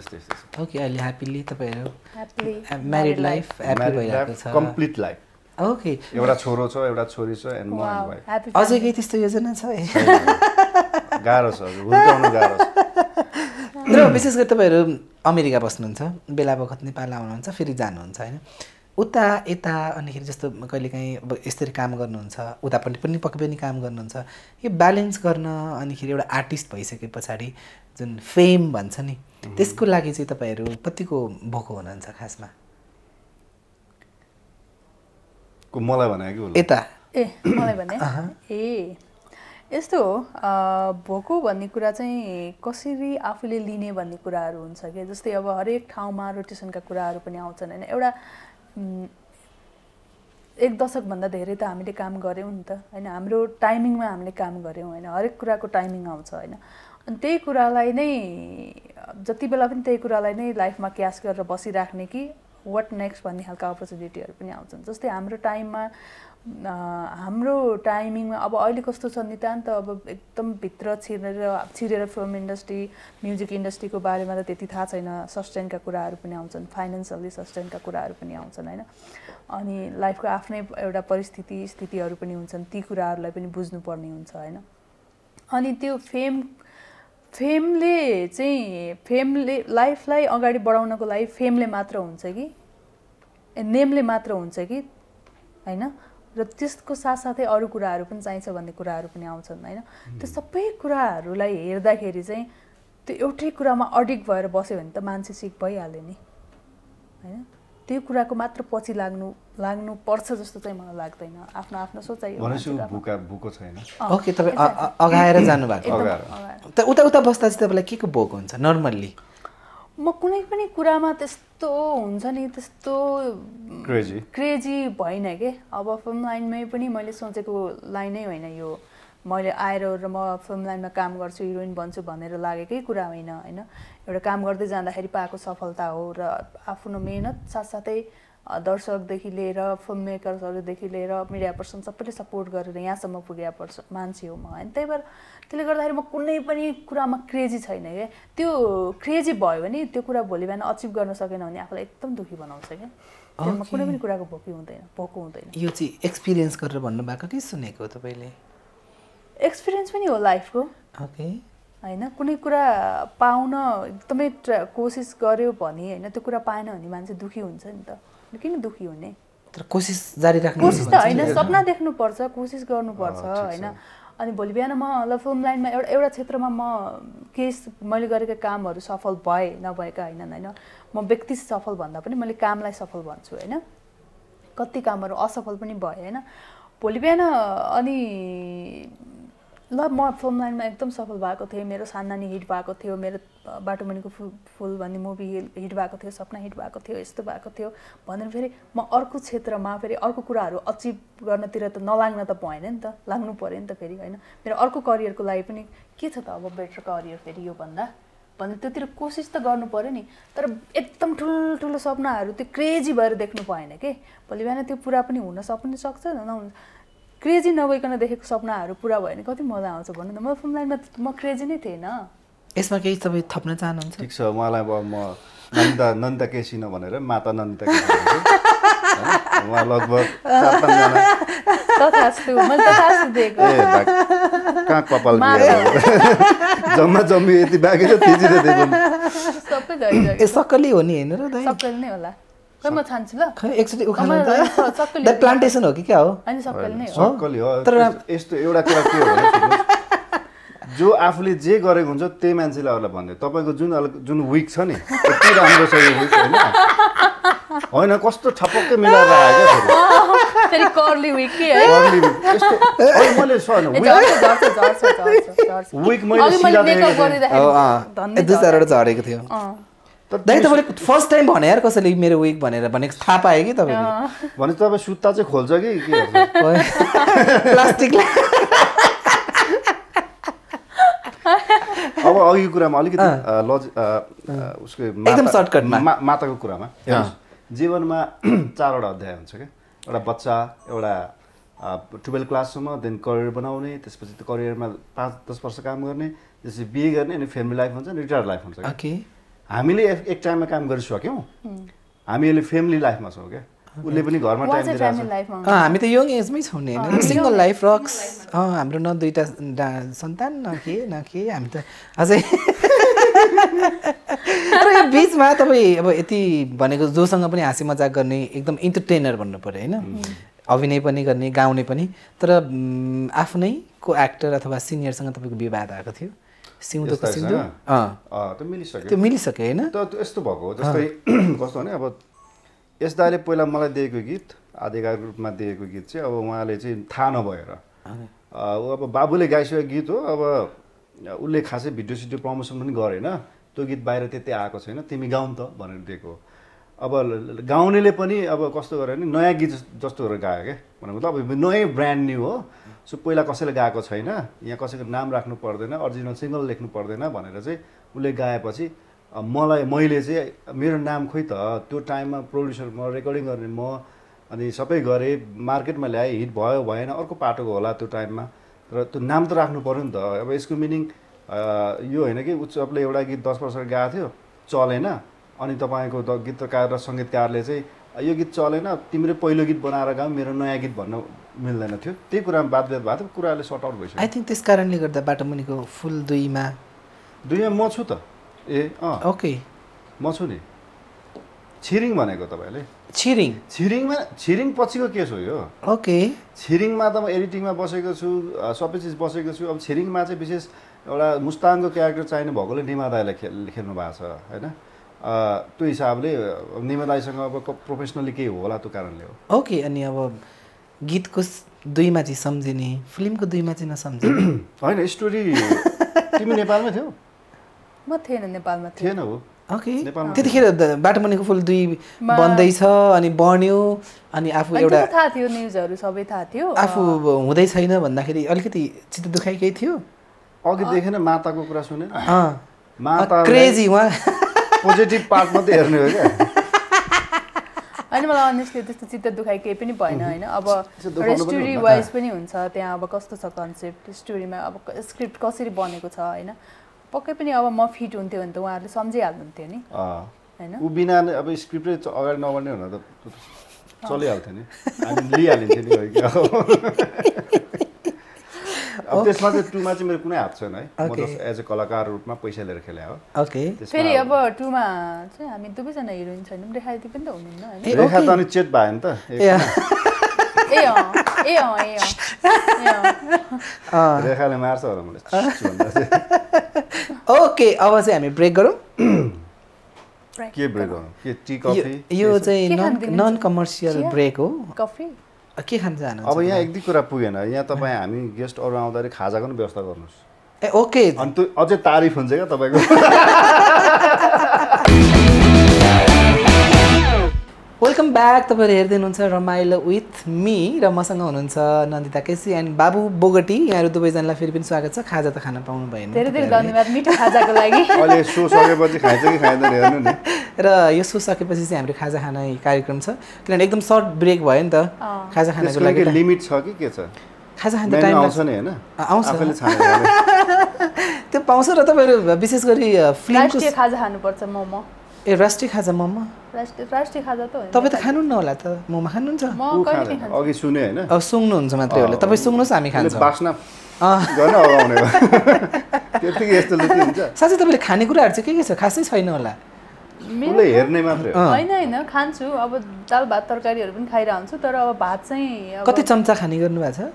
यस्तै यस्तै ओके अहिले ह्याप्पीली तपाईहरु ह्याप्पी म्यारिड लाइफ ह्याप्पी भइरहेको छ कम्प्लिट लाइफ ओके एउटा छोरो छ एउटा छोरी छ एन्ड वान वाइफ अझै के त्यस्तो योजना छ गाह्रो छ हुल्काउनु गाह्रो छ तर विशेष गरी तपाईहरु अमेरिका बस्नुहुन्छ बेला बखत नेपाल आउनुहुन्छ फेरि जानुहुन्छ हैन उता यता अनि खेरि जस्तो कहिलेकाहीँ अब यसरी काम गर्नुहुन्छ उता पनि पक्कै पनि काम गर्नुहुन्छ यो ब्यालेन्स गर्न अनि खेरि एउटा आर्टिस्ट भइसके पछाडि जुन फेम भन्छ नि त्यसको लागि चाहिँ तपाईहरु कतिको भोको हुनुहुन्छ खासमा को मलाई भनेको होला एता ए मलाई भने ए यस्तो भोको भन्ने कुरा चाहिँ कसरी आफूले लिने भन्ने कुराहरु हुन्छ के जस्तै अब हरेक ठाउँमा रोटेशनका कुराहरु पनि आउँछन् हैन एउटा एक दशक भन्दा धेरै त हामीले काम गर्यौं नि त हैन हाम्रो टाइमिङमा हामीले काम गर्यौं हैन हरेक कुराको टाइमिङ आउँछ हैन अनि त्यही कुरालाई नै जति बेला पनि त्यही कुरालाई नै लाइफमा क्याच गरेर बसिराख्ने कि व्हाट नेक्स्ट भन्ने खालको अपर्चुनिटीहरु पनि आउँछन् जस्तै हाम्रो टाइममा हाम्रो टाइमिङमा अब अहिले कस्तो छ नि त अब एकदम भित्र छिरेर छिरेर फिल्म इन्डस्ट्री म्युजिक इन्डस्ट्रीको बारेमा त त्यति थाहा छैन सस्टेनका कुराहरु पनि आउँछन् फाइनान्शियली सस्टेनका कुराहरु पनि आउँछन् हैन अनि लाइफको आफ्नै एउटा परिस्थिति स्थितिहरु पनि हुन्छन् ती कुराहरुलाई पनि बुझ्नु पर्ने हुन्छ हैन अनि त्यो फेम फेमले चाहिँ फेमले लाइफलाई अगाडि बढाउनको लागि फेमले मात्र हुन्छ कि नेमले मात्र हुन्छ कि हैन र त्यसको साथसाथै अरु कुराहरु पनि चाहिन्छ भन्ने कुराहरु पनि आउँछन् हैन त्यो सबै कुराहरुलाई हेर्दाखेरि चाहिँ त्यो एउटै कुरामा अडिक भएर बस्यो भने त मान्छे सिक भइहाल्यो नि हैन त्यो कुराको मात्र पछि लाग्नु लाग्नु पर्छ जस्तो चाहिँ मलाई लाग्दैन आफ्नो आफ्नो सोचाइ हो भनेछु भुका भुको छैन ओके तपाई अगाएर जानु भएको अगाएर त उता उता बस्दा चाहिँ तपाईलाई के को भोक हुन्छ नर्मल्ली म कुनै पनि कुरामा त्यस्तो हुन्छ नि त्यस्तो क्रेजी क्रेजी भएन के अब फिल्म लाइनमै पनि मैले सोचेको लाइनै हैन यो मैले आएर र म फिल्म लाइनमा काम गर्छु हिरोइन बन्छु भनेर लागेकै कुरा हैन हैन एउटा काम गर्दै जाँदाखेरि पाएको सफलता हो र आफ्नो मेहनत साथसाथै दर्शक देखि लिएर फिल्म मेकर्सहरु देखि लिएर मिडिया पर्सन सबैले सपोर्ट गरेर यहाँसम्म पुग्या पर्छ मान्छे हो म हैन त्यही भएर त्यसले गर्दाखेरि म कुनै पनि कुरामा क्रेजी छैन के त्यो क्रेजी भयो भने त्यो कुरा भोलि बिहान अचीभ गर्न सकेन भने आफूलाई एकदम दुखी बनाउँछ के म कुनै पनि कुराको भोकी हुँदैन भोको हुँदैन यो चाहिँ एक्सपीरियन्स गरेर भन्नु भएको कि सुनेको तपाईले एक्सपीरियन्स पनि हो लाइफको ओके हैन कुनै कुरा पाउन एकदमै कोशिश गर्यो भने हैन त्यो कुरा पाएन भने मान्छे दुखी हुन्छ नि त किन दुखी हुने तर कोशिश जारी राख्नु कोशिश त हैन सपना देख्नु पर्छ कोशिश गर्नु पर्छ हैन अनि भोलि बिहान म फिल्म लाइनमा एउटा एउटा क्षेत्रमा म केस मैले गरेका कामहरु सफल भए नभएका हैन हैन म व्यक्ति सफल भन्दा पनि मैले कामलाई सफल भन्छु हैन कति कामहरु असफल पनि भए हैन भोलि बिहान अनि ल म फिल्म लाइनमा एकदम सफल भएको थिए मेरो साननानी हिट भएको थियो मेरो बाटोमणिको फूल भन्ने मुभी हिट भएको थियो सपना हिट भएको थियो यस्तो भएको थियो भनेर फेरि म अर्को क्षेत्रमा फेरि अर्को कुराहरु अचीभ गर्नतिर त नलाग्न त भएन नि त लाग्नु पर्यो नि त फेरि हैन मेरो अर्को करियरको लागि पनि के छ त अब बेटर करियर फेरि यो भन्दा भने त्यतिर कोशिश त गर्नु पर्यो नि तर एकदम ठुलठुलो सपनाहरु त्यो क्रेजी भएर देख्नु भएन के भोलि बिहान त्यो पूरा पनि हुन सक्नु सक्छ न क्रेजी नभइकन देखेको सपनाहरु पूरा भयो भने कति मजा आउँछ भन्नु न म फिल्म लाइनमा म क्रेजी नै थिएन यसमा केही तपाई थप्न चाहनुहुन्छ ठीक छ मलाई अब म नन्दिता नन्दिता केसी नभनेर माता नन्दिता केसी उहाँ लगभग सात आठ जना तथास्तु म तथास्तु दिएको ए भाग का कपाल बियो जम्मा जम्मी यति बागेर तिजिर दिएको सबै गइरहेको ए सकली हो नि हैन र दाइ सकली नै होला म छान्छु ल खै एकचोटी उखाल्नु त सक्कली द प्लान्टेसन हो कि के हो हैन सक्कली नै हो सक्कली हो यस्तो एउटा कुरा के हो भने जो आफूले जे गरेको हुन्छ त्यही मान्छेले अरूलाई भन्दै तपाईको जुन जुन वीक छ नि त्यति राम्रो छ यो वीक हैन हैन कस्तो ठपक्कै मिलाएर आएको फेरि फेरि कर्ली वीक के है कर्ली यस्तो अनि मैले सोच्नु वीक मैले सिलाउँदै हो अ धन्यवाद दुईचारवटा झरेको थियो अ दाइ तपाईले फर्स्ट टाइम भने यार कसैले मेरो वीक भनेर भनेको थाहा पाए कि तपाईले भने तपाई सुत्ता चाहिँ खोल्छ कि के गर्छ प्लास्टिकले अब अघिको कुरामा अलिकति उसको एकदम सर्टकटमा माताको कुरामा जीवनमा चारवटा अध्याय हुन्छ के एउटा बच्चा एउटा बाह्र क्लाससम्म देन करियर बनाउने त्यसपछि त्यो करियरमा पाँच दस वर्ष काम गर्ने त्यसपछि बिहे गर्ने अनि फ्यामिली लाइफ हुन्छ रिटायर्ड लाइफ हुन्छ ओके हामीले एक टाइममा काम गरिसक्यौं हामी अहिले फ्यामिली लाइफमा छौं के उले पनि घरमा टाइम दिइरहेछ अ हामी त यङ एजमै छौं नि हैन सिंगल लाइफ रक्स अ हाम्रो न दुईटा सन्तान न के न के हामी त अझै र यो बीचमा तपाई अब यति भनेको जोसँग पनि हाँसी मजाक गर्ने एकदम एन्टरटेनर भन्नु पर्यो हैन अभिनय पनि गर्ने गाउने पनि तर आफ्नै को एक्टर अथवा सिनियरसँग तपाईको विवाद आएको थियो सिउँदो सिउँदो अ अ त मिलिसक्यो त्यो मिलिसक्यो हैन त यस्तो भएको जस्तै कस्तो भने अब यस दाइले पहिला मलाई दिएको गीत आधिकार रूपमा दिएको गीत चाहिँ अब उहाँले चाहिँ थाहा नभएर अब बाबुले गाइसकेको गीत हो अब उले खासै भिडियो सिडियो प्रमोसन पनि गरेन त्यो गीत बाहिर त्यतै आएको छैन तिमी गाउँ त भनेर दिएको अब गाउँलेले पनि अब कस्तो गरे भने नयाँ गीत जस्तो गरेर गायो के भनेको त अब नयाँ ब्रान्ड न्यू हो सो पहिला कसैले गाएको छैन यहाँ कसैको नाम राख्नु पर्दैन ओरिजिनल सिंगल लेख्नु पर्दैन भनेर चाहिँ उले गाएपछि मलाई मैले चाहिँ मेरो नाम खोइ त त्यो टाइममा प्रोड्युसर म रेकर्डिङ गर्ने म अनि सबै गरे मार्केटमा ल्याए हिट भयो भएन अर्को पाटोको होला त्यो टाइममा र त्यो नाम त राख्नु पर्यो नि त अब यसको मिनिङ यो हैन के उत्सवले एउटा गीत दस वर्ष गाएको थियो चलेन अनि तपाईको गीतकार र संगीतकारले चाहिँ यो गीत चलेन तिम्रो पहिलो गीत बनाएर गाउ मेरो नयाँ गीत भन्न मिल्दैन थियो त्यही कुरामा वादविवाद भयो कुराले सर्ट आउट भइसक्यो आई थिंक त्यस कारणले गर्दा बाटोमुनिको फुल दुईमा दुईमा म छु त ए अ ओके म छु नि छिरिङ भनेको तपाईले छिरिङ छिरिङमा छिरिङ पछिको केस हो यो ओके छिरिङमा त म एडिटिङमा बसेको छु सबै चीज बसेको छु अब छिरिङमा चाहिँ विशेष एउटा मुस्ताङको क्यारेक्टर चाहिने भएकोले निमा दाइलाई खेल्नु भएको छ हैन त्यो हिसाबले निमा दाइसँग अब प्रोफेसनली के होला त्यो कारणले हो ओके अनि अब गीतको दुईमा चाहिँ सम्झिने फिल्मको दुईमा चाहिँ नसम्झिने हैन स्टोरी तिमी नेपालमा थियौ म थिएन नेपालमा थिएन हो ओके त्यतिखेर बाटोमुनिको फुल दुई बन्दै छ अनि बन्यो अनि आफु एउटा थाहा थियो न्यूजहरु सबै थाहा थियो आफु हुँदै छैन भन्दाखेरि अलिकति चित्त दुखाइ के थियो अघि देखेन माताको कुरा सुने अ माता क्रेजी वा पोजिटिभ पार्ट मात्रै हेर्ने हो के अनि मलाई अनेस्टली त्यस्तो चित्त दुखाइ केही पनि भएन हैन अब स्टोरी वाइज पनि हुन्छ त्यहाँ अब कस्तो छ कन्सेप्ट स्टोरीमा अब स्क्रिप्ट कसरी बनेको छ हैन पक्कै पनि अब म फिट हुन्थ्यो भने त उहाँहरुले सम्झिहाल्नुहुन्थ्यो नि हैन उ बिना अब स्क्रिप्ट अगाडि नबढ्ने हुन त चलिहाल्थ्यो नि हामी लिइहालिन्थ्यो नि हो के अब त्यसमा चाहिँ टुमा चाहिँ मेरो कुनै हात छैन है म जस्ट एज अ कलाकार रुपमा पैसा लिएर खेले हो ओके फेरि अब टुमा चाहिँ हामी दुबै जना हिरोइन छैनौं रेखाति पनि त हुनुहुन्न हैन रेखा त अनि चेट भयो नि त ए अ ए अ ए अ रेखाले मार्छ होला मलाई ओके अब चाहिँ हामी ब्रेक गरौँ के ब्रेक गरौँ के टी कफी यो चाहिँ नन कमर्शियल ब्रेक हो कफी के खान जानु अब यहाँ एक दुई कुरा पुगेन यहाँ तपाईँ हामी गेस्ट अरु आउँदाखेरि खाजाको पनि व्यवस्था गर्नुस् ए ओके अनि त्यो अझै तारिफ हुन्छ के तपाईको वेलकम ब्याक तपाईहरु हेर्दै हुनुहुन्छ रमाइलो विथ मी र मसँग हुनुहुन्छ नन्दिता केसी एन्ड बाबु बोगटी यहाँहरु दुवैजनालाई फेरि पनि स्वागत छ खाजा त खान पाउनु भएन धेरै धेरै धन्यवाद मिठो खाजाको लागि अहिले सो सकेपछि खान्छ कि खाइदैन हेर्नु नि र यो सो सकेपछि चाहिँ हाम्रो खाजा खाने कार्यक्रम छ किनभने एकदम सर्ट ब्रेक भयो नि त खाजा खानको लागि लिमिट छ कि के छ खाजा खाने टाइम आउँछ नि हैन आउँछ आफैले छानेर त्यो पाउँछ र तपाईहरु विशेष गरी फिल्मको खाजा खानु पर्छ मोमो ए राष्ट्रिय खाजा मोमो राष्ट्रिय राष्ट्रिय खाजा त हो तपाई त खानुन्न होला त मोमो खानुहुन्छ म कहिले पनि खान्छु अघि सुने हैन अब सुन्नुहुन्छ मात्रै होला तपाई सुन्नुस् हामी खान्छौँ बास्ना गर्न आउने त्यति यस्तो लुति हुन्छ साच्चै तपाईले खाने कुराहरु चाहिँ के के छ खासै छैन होला मैले हेर्ने मात्रै हो हैन हैन खान्छु अब दाल भात तरकारीहरु पनि खाइराउँछु तर अब भात चाहिँ कति चम्चा खाने गर्नु भएको छ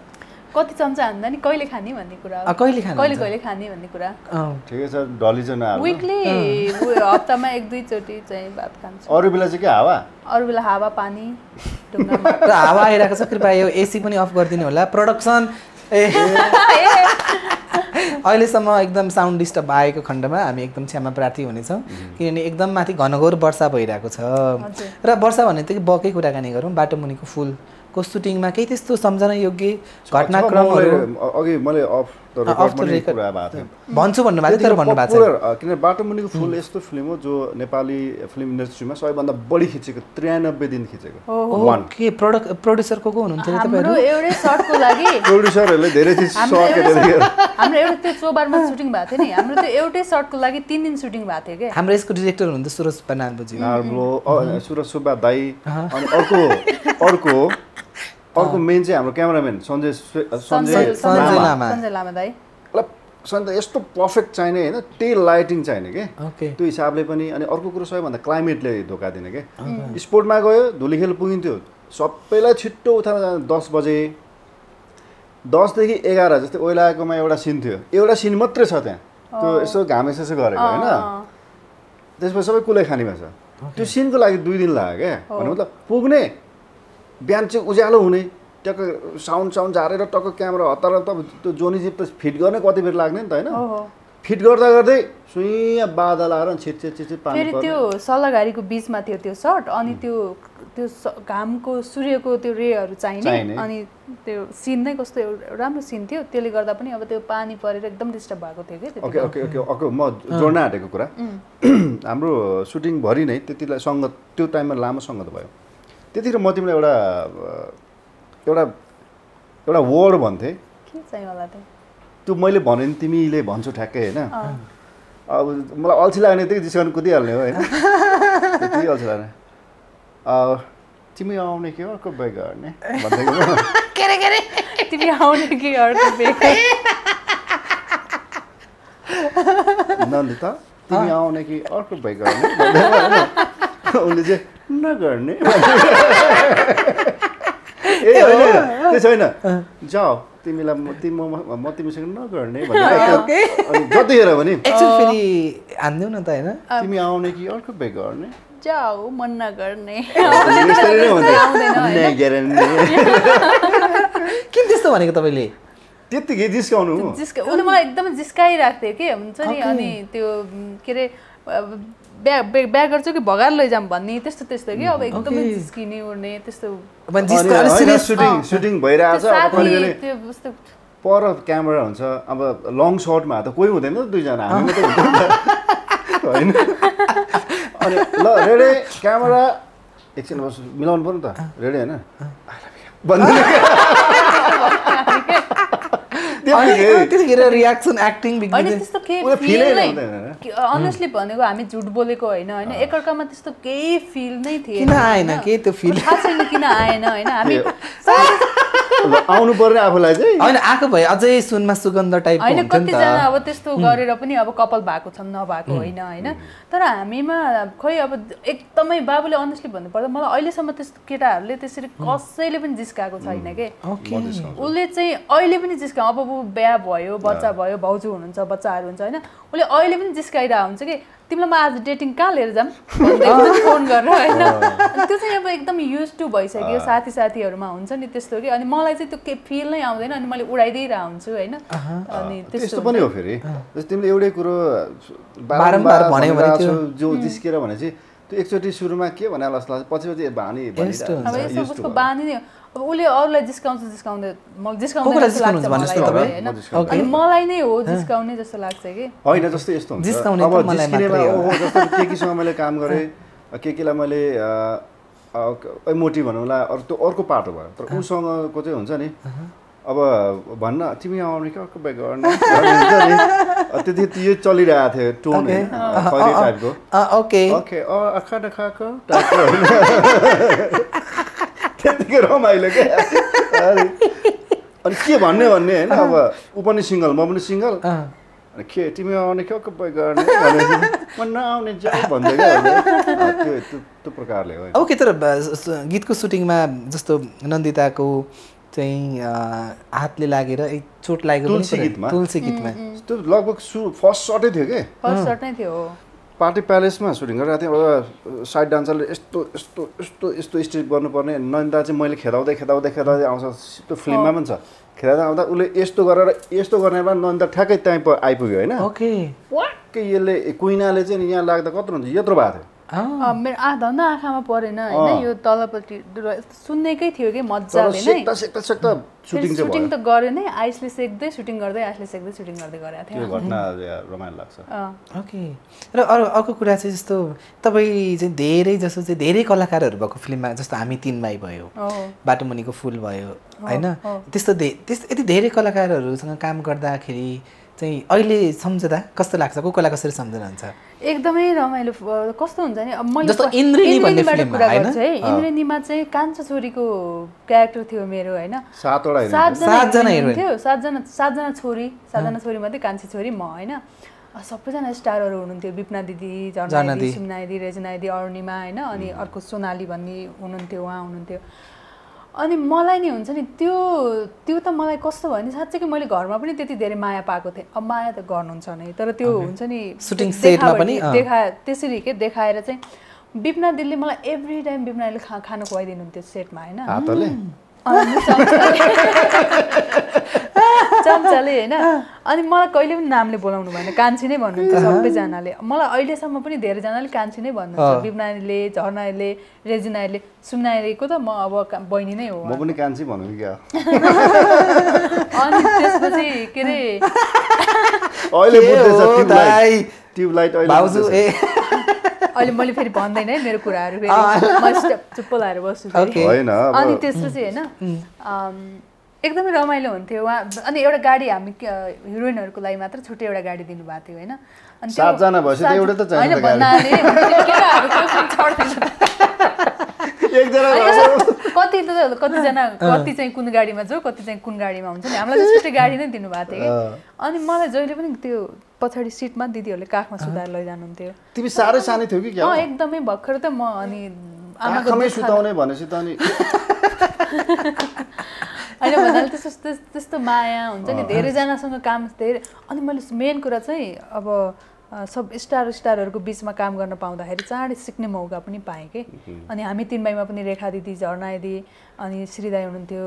कति चम्चा हान्दा नि कहिले खाने भन्ने कुरा कहिले खाने कहिले कहिले खाने भन्ने कुरा ठीक छ डली चाहिँ नहाल्नु वीकली हप्तामा एक दुई चोटी चाहिँ भात खान्छु अरु बेला चाहिँ के हावा अरु बेला हावा पानी ढुङ्गामा र हावा आइराको छ कृपया यो एसी पनि अफ गर्दिनु होला प्रोडक्सन ए अहिलेसम्म एकदम साउन्ड डिस्टर्ब आएको खण्डमा हामी एकदम क्षमा प्रार्थी हुनेछौँ किनभने एकदम माथि घनघोर वर्षा भइरहेको छ र वर्षा भन्ने त बकै कुराकानी गरौँ बाटोमुनिको फुल को सुटिङमा के त्यस्तो सम्झना योग्य घटनाक्रमहरु अघि मैले अफ द रेकर्डमा कुरा भएको थियो भन्छु भन्नु भएको तर भन्नु भएको छैन किन बाटोमुनिको फुल यस्तो फिल्म हो जो नेपाली फिल्म इन्डस्ट्रीमा सबैभन्दा बढी खिचेको त्रियानब्बे दिन खिचेको के प्रोड्युसर को को हुनुहुन्थ्यो तपाईहरु हाम्रो एउटै शटको लागि प्रोड्युसरहरुले धेरै चीज शट गरेको हाम्रो एउटा त्यो चोबारमा सुटिङ भएको थियो नि हाम्रो त्यो एउटै शटको लागि तीन दिन सुटिङ भएको थियो के हाम्रो यसको डाइरेक्टर हुनुहुन्थ्यो सुरज पनानबुजी हाम्रो सुरज सुब्बा दाइ अनि अर्को अर्को अर्को मेन चाहिँ हाम्रो क्यामेराम्यान सञ्जय सञ्जय सञ्जय लामा दाइ ल सन्त यस्तो पर्फेक्ट चाहिने हैन त्यही लाइटिङ चाहिने के त्यो हिसाबले पनि अनि अर्को कुरा सबैभन्दा क्लाइमेटले धोका दिने के स्पोर्टमा गयो धुलीखेल पुगिन्थ्यो सबैलाई छिट्टो उठाएर जाने दस बजे दसदेखि एघार जस्तै ओइलाएकोमा एउटा सिन थियो एउटा सिन मात्रै छ त्यहाँ त्यो यसो घामेसो गरेको हैन त्यसपछि सबै कुलै खानीमा छ त्यो सिनको लागि दुई दिन लाग्यो के भने मतलब पुग्ने बिहान चाहिँ उज्यालो हुने टक्क साउन्ड साउन्ड झारेर टक्क क्यामेरा हतार त त्यो जोनी जिप त फिट गर्ने कति बेर लाग्ने नि त हैन फिट गर्दा गर्दै सुइया बादल आएर छिट छिट छिट पानी पर्यो फेरि त्यो सल्लागारीको बीचमा थियो त्यो शर्ट अनि त्यो त्यो घामको सूर्यको त्यो रेहरु चाहिने अनि त्यो सीन नै कस्तो राम्रो सीन थियो त्यसले गर्दा पनि अब त्यो पानी परेर एकदम डिस्टर्ब भएको थियो के ओके ओके ओके ओके म जोड्न आटेको कुरा हाम्रो शूटिङ भरि नै त्यतिलाई संगत त्यो टाइममा लामो संगत भयो त्यतिखेर म तिमीलाई एउटा एउटा एउटा वर्ड भन्थे के चाहिँ होला त त्यो मैले भने नि तिमीले भन्छौ ठ्याक्कै हैन अब मलाई अल्छी लाग्ने त्यति जिस्कन कुदि हाल्ने हो हैन त्यति अल्छी लाग्ने अ तिमी आउने के अर्को बे गर्ने भन्दै के रे के रे तिमी आउने के अर्को बे नन्दिता तिमी आउने के अर्को बे गर्ने उनले चाहिँ नगर्ने ए होइन त्यसो हैन जाऊ तिमीलाई म तिमी म तिमीसँग नगर्ने भनेर अनि जति हेर भने एकछिन फेरि हान्देउ न त हैन तिमी आउने कि अर्को बे गर्ने जाऊ मन नगर्ने आउँदैन किन त्यस्तो भनेको तपाईले त्यतिकै जिस्काउनु जिस्का उले मलाई एकदम जिस्काइ राख्थ्यो के हुन्छ नि अनि त्यो के रे ब्या ब्या गर्छु कि भगार लैजाम भन्ने त्यस्तो त्यस्तो के अब एकदमै जिस्किने उड्ने त्यस्तो अनि जिस्काले सिरियस सुटिङ सुटिङ भइराछ अब कलेले त्यो जस्तो पर क्यामेरा हुन्छ अब लङ शॉटमा त कोही हुँदैन दुई जना हामी मात्रै हुन्छ हैन अनि ल रेडी क्यामेरा एकछिन बस मिलाउनु पर्नु त रेडी हैन बन्द त्यसको रियाक्सन एक्टिङ बिग्रिन्छ अनि त्यस्तो के फिल नै अनेस्टली भनेको हामी झुट बोलेको हैन हैन एकअर्कामा त्यस्तो केही फिल नै थिएन किन आएन के त्यो फिल खासैले किन आएन हैन हामी आउनु पर्ने आफुलाई चाहिँ हैन आको भए अझै सुनमा सुगन्ध टाइपको हुन्छ नि हैन कति जना अब त्यस्तो गरेर पनि अब कपाल भएको छन् नभाको हैन हैन तर हामीमा खै अब एकदमै बाबुले अनेस्टली भन्नु पर्दा मलाई अहिलेसम्म त्यस्तो केटाहरुले त्यसरी कसैले पनि जिस्काएको छैन के उले चाहिँ अहिले पनि जिस्का अब ब्या भयो बच्चा भयो भाउजू हुनुहुन्छ बच्चाहरु हुन्छ हैन उले अहिले पनि जिस्काइरा हुन्छ के तिमीलाई म आज डेटिङ कहाँ लिएर जाम फोन गरेर हैन त्यो चाहिँ अब एकदम युज टु भइसक्यो साथी साथीहरुमा हुन्छ नि त्यस्तो के अनि मलाई चाहिँ त्यो के फिल नै आउँदैन अनि मैले उडाइदै रा हुन्छु हैन अनि त्यस्तो पनि हो फेरि जस्तो तिमीले एउटै कुरा बारम्बार भन्यो भने त्यो जो जिस्केर भने चाहिँ त्यो एकचोटी सुरुमा के भने लसला पछिपछि बानी भनिरा अब यसो उसको बानी नै अब उले अरूलाई जिस्काउँछ जिस्काउँदै मलाई जिस्काउँदै लाग्छ अनि मलाई नै हो जिस्काउने जस्तो लाग्छ के हैन जस्तो यस्तो हुन्छ जिस्काउने त मलाई मात्रै हो जस्तो के केसँग मैले काम गरे के केलाई मैले इमोटिभ भन्नुला अरु त्यो अर्को पार्ट हो भयो तर उसँगको चाहिँ हुन्छ नि अब भन्न तिमी आउने के अर्को बे गर्ने त्यति त्यो चलिरहेको थियो टोन फरी टाइपको ओके ओके अ आखा नखाको टाइपको त्यतिकै रमाइलो के अनि के भन्ने भन्ने हैन अब उ पनि सिंगल म पनि सिंगल अनि के तिमी आउने के अर्को बे गर्ने म नआउने जाऊ भन्दै के त्यो प्रकारले हो ओके तर गीतको सुटिङमा जस्तो नन्दिताको चाहिँ हातले लागेर एक चोट लागेको पनि तुलसी गीतमा त्यो लगभग फर्स्ट शटै थियो के फर्स्ट शट नै थियो पार्टी प्यालेसमा सुटिङ गरिरहेको थिएँ एउटा साइड डान्सरले यस्तो यस्तो यस्तो यस्तो स्टेप गर्नुपर्ने नन्दिता चाहिँ मैले खेदाउँदै खेदाउँदै खेदाउँदै आउँछ त्यो फिल्ममा पनि छ खेदाउँदा आउँदा उसले यस्तो गरेर यस्तो गर्ने बेला नन्दिता ठ्याक्कै त्यहीँ आइपुग्यो होइन ओके वाक्कै यसले कुइनाले चाहिँ यहाँ लाग्दा कत्रो हुन्छ यत्रो भएको थियो मेरो आधा न आँखामा परेन हैन यो तलपट्टि सुन्नेकै थियो के मज्जाले नै सेक्ता सेक्ता सेक्ता सुटिङ चाहिँ सुटिङ त गरे नै आइसले सेक्दै सुटिङ गर्दै आइसले सेक्दै सुटिङ गर्दै गरेको थियो त्यो घटना रमाइलो लाग्छ ओके र अर्को कुरा चाहिँ जस्तो तपाई चाहिँ धेरै जसो चाहिँ धेरै कलाकारहरु भएको फिल्ममा जस्तो हामी तीनमै भयो बाटोमुनिको फूल भयो हैन त्यस्तो त्यस्तो यति धेरै कलाकारहरुसँग काम गर्दाखेरि चाहिँ अहिले सम्झदा कस्तो लाग्छ को कोला कसरी सम्झनुहुन्छ एकदमै रमाइलो कस्तो हुन्छ नि अब मैले जस्तो इन्द्रेणी भन्ने फिल्ममा हैन इन्द्रेणीमा चाहिँ कान्छा छोरीको क्यारेक्टर थियो मेरो हैन सातवटा सात जना हिरो थियो सात जना सात जना छोरी सात जना छोरी मध्ये कान्छी छोरी म हैन सबैजना स्टारहरु हुनुहुन्थ्यो विपना दिदी झरना दिदी सुमना दिदी रजना दिदी अरुणिमा हैन अनि अर्को सोनाली भन्ने हुनुहुन्थ्यो उहाँ हुनुहुन्थ्यो अनि मलाई नि हुन्छ नि त्यो त्यो त मलाई कस्तो भयो नि साच्चै कि मैले घरमा पनि त्यति धेरै माया पाएको थिएँ अब माया त गर्नुहुन्छ नै तर त्यो हुन्छ नि सुटिङ सेटमा पनि देखा त्यसरी के देखाएर चाहिँ विपना दिदीले मलाई एभ्री टाइम विपनाले खा खानु खुवाइदिनु हुन्थ्यो सेटमा हैन हातले काम चले हैन अनि मलाई कहिले पनि नामले बोलाउनु भएन कान्छी नै भन्नुहुन्छ सबै जनाले मलाई अहिले सम्म पनि धेरै जनाले कान्छी नै भन्नुहुन्छ बिबनाले झरनाले रेजिनाले सुनाइरहेको त म अब बहिनी नै हो म पनि कान्छी भन्नु क्या अनि त्यसपछि के रे अहिले बुझ्दैछ ट्युबलाइट ट्युबलाइट अहिले बाउजु ए अहिले मैले फेरि भन्दैन है मेरो कुराहरु फेरि मस्ट चुप लाएर बस्छु हैन अनि त्यसपछि हैन एकदमै रमाइलो हुन्थ्यो अनि एउटा गाडी हामी हिरोइनहरुको लागि मात्र छुट्टै एउटा गाडी दिनु भएको थियो हैन अनि सात जना भएछ त एउटा त चाहिन्छ गाडी एक जना कति त कति जना कति चाहिँ कुन गाडीमा जो कति चाहिँ कुन गाडीमा हुन्छ नि हामीलाई छुट्टै गाडी नै दिनु भएको थियो अनि मलाई जहिले पनि त्यो पछाडी सीटमा दिदीहरुले काखमा सुताएर लैजानुहुन्थ्यो तिमी सारै सानै थियौ कि के अ एकदमै भक्खर त म अनि आमाको सुताउने भनेपछि त अनि अनि भन्नाले त्यस्तो त्यस्तो माया हुन्छ नि धेरैजनासँग काम धेरै अनि मैले मेन कुरा चाहिँ अब सब स्टार स्टारहरुको बीचमा काम गर्न पाउँदाखेरि चाँडै सिक्ने मौका पनि पाएँ के अनि हामी तीनबाईमा पनि रेखा दिदी झरना दिदी अनि श्रीदाई हुनुहुन्थ्यो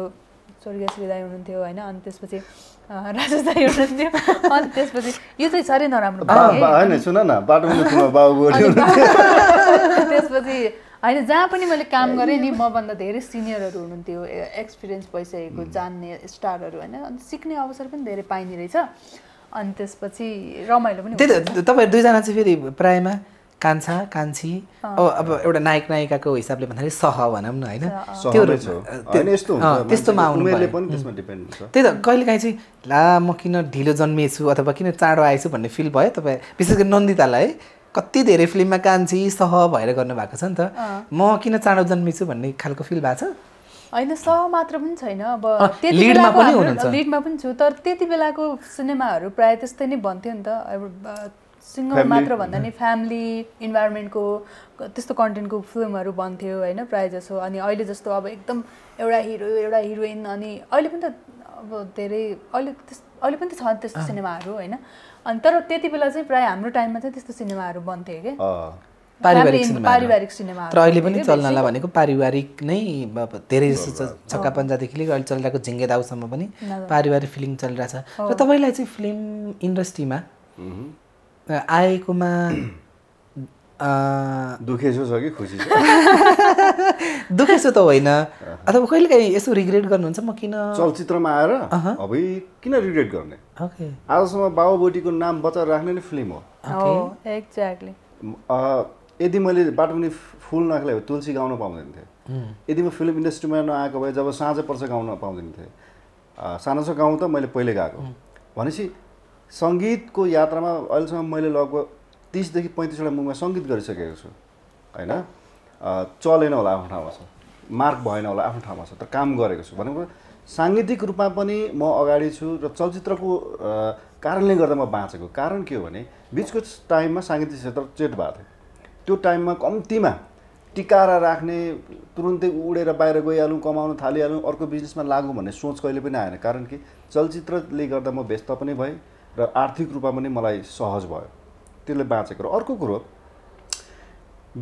स्वर्गीय श्रीदाई हुनुहुन्थ्यो हैन अनि त्यसपछि राजा दाई हुनुहुन्थ्यो अनि त्यसपछि यो चाहिँ सारै नराम्रो हैन सुन न बाटोमा सुन बाबु बोल्यो त्यसपछि हैन जहाँ पनि मैले काम गरे नि म भन्दा धेरै सिनियरहरु हुनुहुन्थ्यो एक्सपीरियन्स भइसकेको जान्ने स्टारहरु हैन अनि सिक्ने अवसर पनि धेरै पाइने रहेछ अनि त्यसपछि रमाइलो पनि त्यही त तपाई दुई जना चाहिँ फेरि प्रायमा कान्छा कान्छी अब एउटा नायक नायिकाको हिसाबले भन्दाखेरि सह भनम न हैन त्यो हैन यस्तो हुन्छ त्यस्तोमा आउनु उमेरले पनि त्यसमा डिपेन्ड हुन्छ त्यही त कहिले काहीँ चाहिँ ला म किन ढिलो जन्मेछु अथवा किन चाँडो आएछु भन्ने फिल भयो तपाई विशेष गरी नन्दितालाई कति धेरै फिल्ममा कान्छी सह भएर गर्नु भएको छ नि त म किन चाँडो जन्मिछु भन्ने खालको फिल भएको छ हैन सह मात्र पनि छैन अब त्यति लीडमा पनि हुनुहुन्छ लीडमा पनि छु तर त्यति बेलाको सिनेमाहरु प्राय त्यस्तै नै बन्थ्यो नि त सिंगल मात्र भन्दा नि फ्यामिली इन्भाइरोमेन्टको त्यस्तो कन्टेन्टको फिल्महरु बन्थ्यो हैन प्राय जसो अनि अहिले जस्तो अब एकदम एउटा हिरो एउटा हिरोइन अनि अहिले पनि त अब धेरै अहिले अहिले पनि छ त्यस्तो सिनेमाहरु हैन अनि तर त्यति बेला चाहिँ प्राय हाम्रो टाइममा चाहिँ त्यस्तो सिनेमाहरु बन्थे के पारिवारिक सिनेमा पारिवारिक सिनेमा तर अहिले पनि चल्नला भनेको पारिवारिक नै धेरै जस्तो छक्का पञ्जा देखिले अहिले चलिरहेको झिंगे दाउसम्म पनि पारिवारिक फिल्म चलिरहेछ र तपाईलाई चाहिँ फिल्म इन्डस्ट्रीमा आएकोमा दुखेसो छ कि खुसी छ दुखेसो त होइन अथवा कहिले काहीँ यसो रिग्रेट गर्नुहुन्छ म किन चलचित्रमा आएर अब किन रिग्रेट गर्ने ओके आजसम्म बाबु बोटीको नाम बचाएर राख्ने नै फिल्म हो ओके एक्ज्याक्टली यदि मैले बाटोमा फुल नखले तुलसी गाउन पाउँदैन थिए यदि म फिल्म इन्डस्ट्रीमा नआएको भए जब साँझ पर्छ गाउन पाउँदैन थिए सानो सो गाउँ त मैले पहिले गाएको भनेपछि संगीतको यात्रामा अहिलेसम्म मैले लगभग तीस देखि पैंतीस वटा मुभीमा संगीत गरिसकेको छु हैन चलेन होला आफ्नो ठाउँमा छ मार्क भएन होला आफ्नो ठाउँमा छ तर काम गरेको छु भनेको सांगीतिक रूपमा पनि म अगाडि छु र चलचित्रको कारणले गर्दा म बाँचेको कारण के हो भने बीचको टाइममा सांगीतिक क्षेत्र चेट भएको थियो त्यो टाइममा कम्तीमा टिकारा राख्ने तुरुन्तै उडेर बाहिर गइहालौँ कमाउन थालिहालौँ अर्को बिजनेसमा लागौँ भन्ने सोच कहिले पनि आएन कारण कि चलचित्रले गर्दा म व्यस्त पनि भएँ र आर्थिक रूपमा पनि मलाई सहज भयो त्यसले बाँचेको अर्को कुरो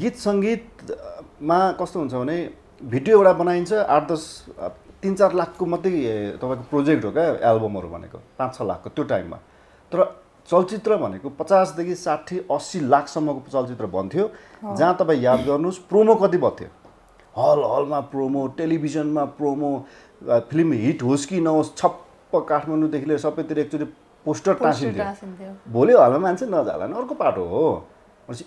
गीत संगीतमा कस्तो हुन्छ भने भिडियो एउटा बनाइन्छ आठ दस तीन चार लाखको मात्रै तपाईको प्रोजेक्ट हो क्या एल्बमहरु भनेको पाँच छ लाखको त्यो टाइममा तर चलचित्र भनेको पचास देखि साठी अस्सी लाखसम्मको चलचित्र बन्थ्यो जहाँ तपाईं याद गर्नुस् प्रोमो कति बर्थ्यो हल हलमा प्रोमो टेलिभिजनमा प्रोमो फिल्म हिट होस् कि नहोस् छप्प काठमाडौँदेखि लिएर सबैतिर एकचोटी पोस्टर टाँसिन्थ्यो भोलि हलमा मान्छे नजाला नि अर्को पाटो हो भनेपछि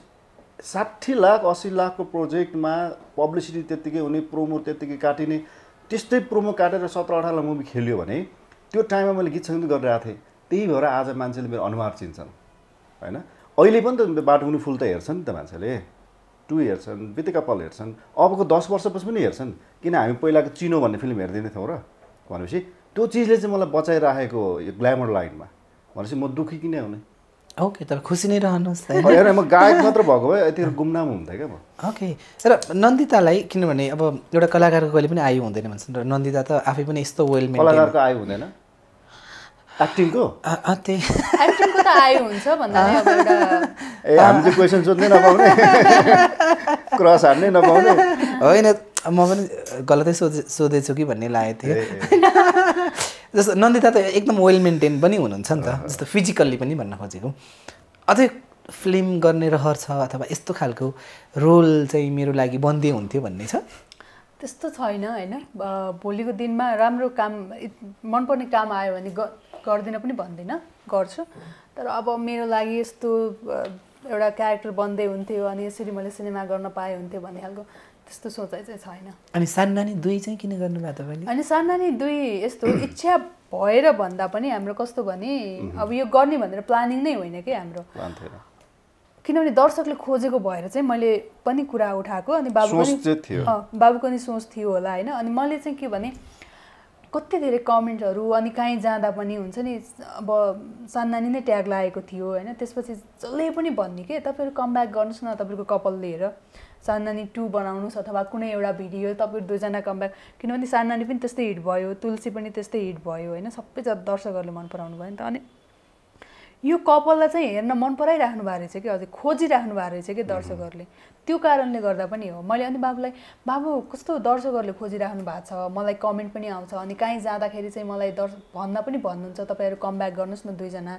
साठी लाख अस्सी लाखको प्रोजेक्टमा पब्लिसिटी त्यतिकै हुने प्रोमो त्यतिकै काटिने त्यस्तै प्रोमो काटेर सत्र अठार मुभी खेल्यो भने त्यो टाइममा मैले गीत सङ्गीत गरिरहेको थिएँ त्यही भएर आज मान्छेले मेरो अनुहार चिन्छन् हैन अहिले पनि त बाटुनी फुल त हेर्छन् नि त मान्छेले टु हेर्छन् बितेका पल हेर्छन् अबको दस वर्षपछि पनि हेर्छन् किन हामी पहिलाको चिनो भन्ने फिल्म हेर्दैन थियौँ र भनेपछि त्यो चिजले चाहिँ मलाई बचाइराखेको यो ग्ल्यामर लाइनमा भनेपछि म दुखी किन हुने ओके तर खुसी नै रहनुहोस् हैन म गायक मात्र भएको भए यति गुमनाम हुन्थे के म ओके र नन्दितालाई किनभने अब एउटा कलाकारको कहिले पनि आयु हुँदैन भन्छन् र नन्दिता त आफै पनि यस्तो वेल मेन्टेन कलाकारको आयु हुँदैन एक्टिङको अते एक्टिङको त आयु हुन्छ भन्दा नि अब एउटा ए हामीले क्वेशन सोध्नै नपाउने क्रस हार्नै नपाउने होइन म पनि गलतै सोधेछु कि भन्ने लाग्यो थियो जस्तो नन्दिता त एकदम वेल मेन्टेन पनि हुनुहुन्छ नि त जस्तो फिजिकल्ली पनि भन्न खोजेको अझै फिल्म गर्ने रहर छ अथवा यस्तो खालको रोल चाहिँ मेरो लागि बन्दै हुन्थ्यो भन्ने छ त्यस्तो छैन हैन भोलिको दिनमा राम्रो काम मन पर्ने काम आयो भने गर्दिन पनि भन्दिन गर्छु तर अब मेरो लागि यस्तो एउटा क्यारेक्टर बन्दै हुन्थ्यो अनि यसरी मैले सिनेमा गर्न पाए हुन्थ्यो भन्ने खालको त्यस्तो सोचाइ चाहिँ छैन अनि साननानी दुई चाहिँ किन गर्नु भयो तपाईले अनि साननानी दुई यस्तो इच्छा भएर भन्दा पनि हाम्रो कस्तो भने अब यो गर्ने भनेर प्लानिङ नै होइन के हाम्रो किनभने दर्शकले खोजेको भएर चाहिँ मैले पनि कुरा उठाएको अनि बाबुको नि बाबुको नि सोच थियो होला हैन अनि मैले चाहिँ के भने कति धेरै कमेन्टहरु अनि कहीं जाँदा पनि हुन्छ नि अब साननानी नै ट्याग लागेको थियो हैन त्यसपछि जसले पनि भन्ने के तपाईहरु कमब्याक गर्नुस् न तपाईहरुको कपल लिएर साननानी टू बनाउनुस् अथवा कुनै एउटा भिडियो तपाईहरु दुई जना कमब्याक किनभने साननानी पनि त्यस्तै हिट भयो तुलसी पनि त्यस्तै हिट भयो हैन सबै दर्शकहरुले मन पराउनु भयो नि त अनि यो कपललाई चाहिँ हेर्न मन पराइराख्नु भा रहेछ के अझै खोजिराख्नु भा रहेछ के दर्शकहरुले त्यो कारणले गर्दा पनि हो मैले अनि बाबुलाई बाबु कस्तो दर्शकहरुले खोजिराख्नु भएको छ मलाई कमेन्ट पनि आउँछ अनि कहीं जाँदाखेरि चाहिँ मलाई दर्शक भन्न पनि भन्नुहुन्छ तपाईहरु कमब्याक गर्नुस् न दुई जना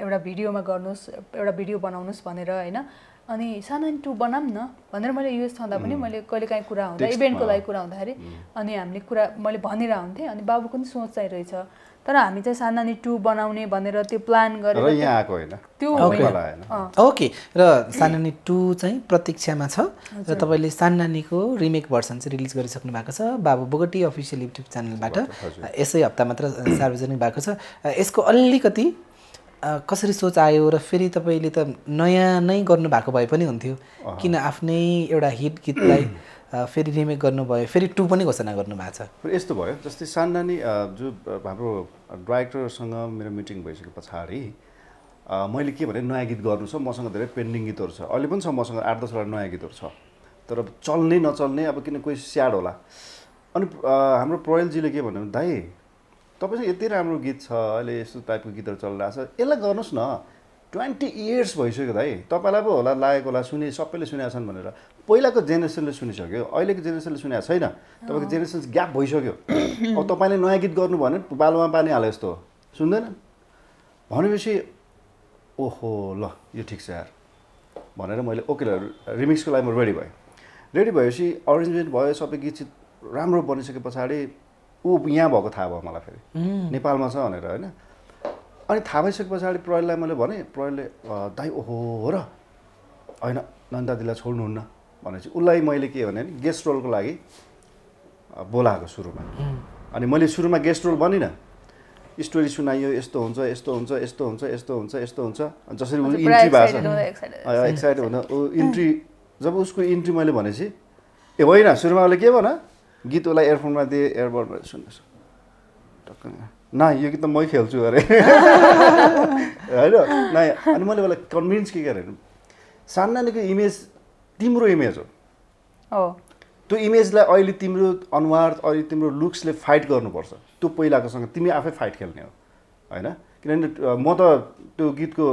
एउटा भिडियोमा गर्नुस् एउटा भिडियो बनाउनुस् भनेर हैन अनि सानन टू बनाम न भनेर मैले युएस छँदा पनि मैले कहिलेकाही कुरा हुँदा इभेन्टको लागि कुरा हुँदाखेरि अनि हामीले कुरा मैले भनिरा हुन्थे अनि बाबुको नि सोच चाहिँ रहेछ तर हामी चाहिँ साननानी टू बनाउने भनेर त्यो प्लान गरेर यहाँ आको हैन त्यो हैन ओके र साननानी टू चाहिँ प्रतीक्षामा छ र तपाईले साननानीको रिमेक भर्सन चाहिँ रिलिज गरिसक्नु भएको छ बाबु बोगटी अफिसियल युट्युब च्यानलबाट यसै हप्ता मात्र सार्वजनिक भएको छ यसको अलिकति कसरी सोच आयो र फेरि तपाईले त नयाँ नै गर्नु भएको भए पनि हुन्थ्यो किन आफ्नै एउटा हिट गीतलाई फेरि रिमेक गर्नु भयो फेरि टू पनि घोषणा गर्नु भएको छ फेरि यस्तो भयो जस्तै साननानी जो हाम्रो डाइरेक्टरसँग मेरो मिटिङ भइसके पछाडी मैले के भने नयाँ गीत गर्नु छ मसँग धेरै पेन्डिङ गीतहरु छ अहिले पनि छ मसँग आठ दस वटा नयाँ गीतहरु छ तर चल्ने नचल्ने अब किन कोही स्याड होला अनि हाम्रो प्रयलजीले के भन्नु दाइ तपाईसँग यति राम्रो गीत छ अहिले यस्तो टाइपको गीतहरु चलिरहेछ यसलाई गर्नुस् न ट्वेन्टी इयर्स भइसक्यो दाइ तपाईलाई पो होला लागेको होला सुने सबैले सुनेछन् भनेर पहिलाको जेनेरेसनले सुनिसक्यो अहिलेको जेनेरेसनले सुनेको छैन तपाईको जेनेरेसन ग्याप भइसक्यो अब तपाईले नयाँ गीत गर्नु भने बालुवा पानी हाले जस्तो सुन्दैन भनेपछि ओहो ल यो ठिक छ यार भनेर मैले ओके रिमिक्सको लागि म रेडी भएँ रेडी भएपछि अरेन्जमेन्ट भयो सबै गीत राम्रो बनिसके पछाडी ऊ यहाँ भएको थाहा भयो मलाई फेरि नेपालमा छ भनेर हैन अनि थाहा भइसके पछाडी प्रयललाई मैले भने प्रयलले दाइ ओहो हो र हैन नन्दा दिदीलाई छोड्नुहुन्न भनेपछि उलाई मैले के भने गेस्ट रोलको लागि बोलाएको सुरुमा अनि मैले सुरुमा गेस्ट रोल बनिन स्टोरी सुनाइयो यस्तो हुन्छ यस्तो हुन्छ यस्तो हुन्छ यस्तो हुन्छ यस्तो हुन्छ जसरी उनी इन्ट्री भएको छ एक्साइटेड हुन ऊ इन्ट्री जब उसको इन्ट्री मैले भनेपछि ए होइन सुरुमा उले के भन गीत उसलाई एयरफोनमा दिए एयरबडमा सुन्नुहोस् टक्क न यो गीत त मै खेल्छु अरे होइन नयाँ अनि मैले उसलाई कन्भिन्स के गरेँ साननानीको इमेज तिम्रो इमेज हो त्यो इमेजलाई अहिले तिम्रो अनुहार अहिले तिम्रो लुक्सले फाइट गर्नुपर्छ त्यो पहिलाकोसँग तिमी आफै फाइट खेल्ने हो होइन किनभने म त त्यो गीतको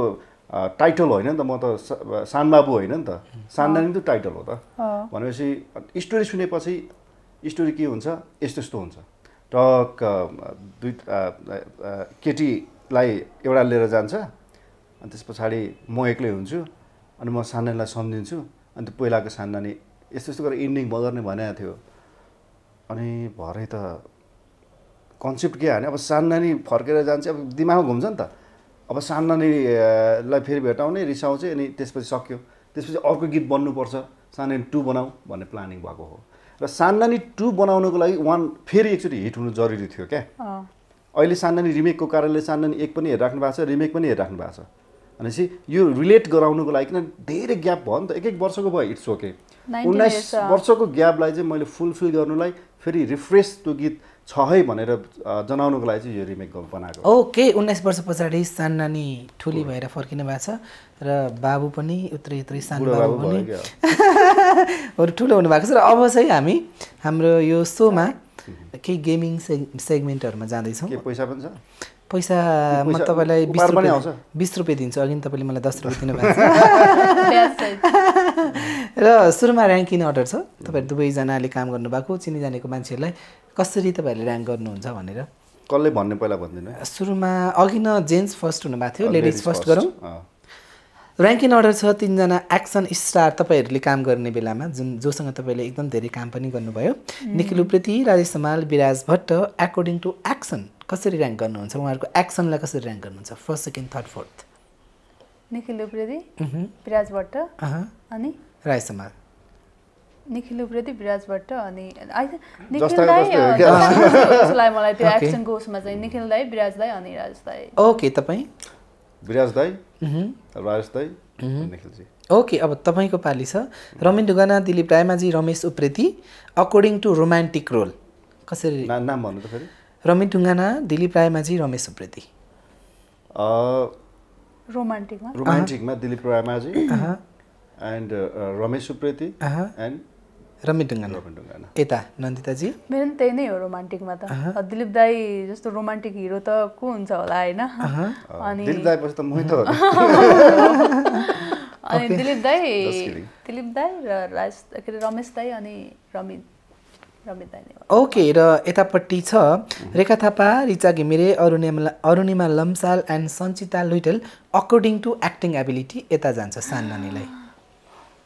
टाइटल होइन नि त म त सानबाबु होइन नि त साननानी त टाइटल हो त भनेपछि स्टोरी सुनेपछि स्टोरी के हुन्छ यस्तो यस्तो हुन्छ टक दुई केटीलाई एउटा लिएर जान्छ अनि त्यस पछाडी म एक्लै हुन्छु अनि म साननानीलाई सम्झिन्छु अनि त्यो पहिलाको साननानी यस्तो यस्तो गरेर इन्डिङ बगर्ने भनेको थियो अनि भरै त कन्सेप्ट के हाने अब साननानी फर्केर जान्छ अब दिमाग घुम्छ नि त अब साननानीलाई फेरि भेटाउने रिसाउँछ अनि त्यसपछि सक्यो त्यसपछि अर्को गीत बन्नुपर्छ साननानी टू बनाऊ भन्ने प्लानिङ भएको हो र साननानी टू बनाउनको लागि वान फेरि एकचोटि हिट हुनु जरुरी थियो क्या अहिले साननानी रिमेकको कारणले साननानी एक पनि हेरिराख्नु भएको छ रिमेक पनि हेरिराख्नु भएको छ भनेपछि यो रिलेट गराउनुको लागि किन धेरै ग्याप भयो नि त एक एक वर्षको भयो इट्स ओके उन्नाइस वर्षको ग्यापलाई चाहिँ मैले फुलफिल गर्नुलाई फेरि रिफ्रेस त्यो गीत छ है भनेर जनाउनुको लागि चाहिँ यो रिमेक बनाएको ओके उन्नाइस वर्ष पछाडि साननानी ठुली भएर फर्किनु भएको छ र बाबु पनि उत्री उत्री सानो बाबु पनि अरु ठुलो हुनु भएको छ र अब चाहिँ हामी हाम्रो यो शोमा केही गेमिङ सेगमेन्टहरुमा जाँदै छौं के पैसा पनि छ पैसा म तपाईलाई बीस रुपैयाँ दिन्छु अघि तपाईले मलाई दस रुपैयाँ दिनु भएको छ र सुरुमा र्यांकिङ अर्डर छ तपाईहरु दुबै जनाले काम गर्नु भएको चिनिजानेको मान्छेहरुलाई कसरी तपाईहरुले र्यांक गर्नुहुन्छ भनेर कसले भन्ने पहिला भन्दिनु सुरुमा अघि न जेन्स फर्स्ट हुनु भएको थियो लेडीज फर्स्ट गरौं र्‍याङ्क इन अर्डर छ तीन जना एक्सन स्टार तपाईहरुले काम गर्ने बेलामा जुन जोसँग तपाईले एकदम धेरै काम पनि गर्नुभयो Nikhil Upreti Rajesh Samal Biraj Bhatt according to action कसरी र्‍याङ्क गर्नुहुन्छ उहाँहरुको एक्सनलाई कसरी र्‍याङ्क गर्नुहुन्छ first second third fourth Nikhil Upreti Biraj Bhatt अनि राजेश समाल निखिल उप्रेती बिराज भट्ट अनि आई निखिल दाइ जसलाई मलाई त्यो एक्सन कोसमा चाहिँ निखिल दाइ बिराज दाइ अनि राजेश दाइ ओके तपाई बिराज दाइ राजेश दाइ निखिल जी ओके अब तपाईको पाली छ Ramen Dhungana Dilip Raimajhi Ramesh Upreti according to romantic role कसरी नाम भन्नु त फेरि रमेन ढुगाना दिलीप रायमाझी रमेश उप्रेती अ रोमान्टिकमा रोमान्टिकमा दिलीप रायमाझी एन्ड रमेश उप्रेती एन्ड रमिडुंगा रमिडुंगा एता नन्दिता जी मेरो त्यही नै हो रोमान्टिक मा त दिलीप दाइ जस्तो रोमान्टिक हिरो त को हुन्छ होला हैन अनि दिलीप दाइ पछि त मही त हो अनि दिलीप दाइ दिलीप दाइ र राज के रमेश दाइ अनि रमित रमित दाइ ओके र एतापट्टि छ Rekha Thapa Richa Ghimire Arunima Arunima Lamsal and Sanchita Luitel according to acting ability एता जान्छ साननानीलाई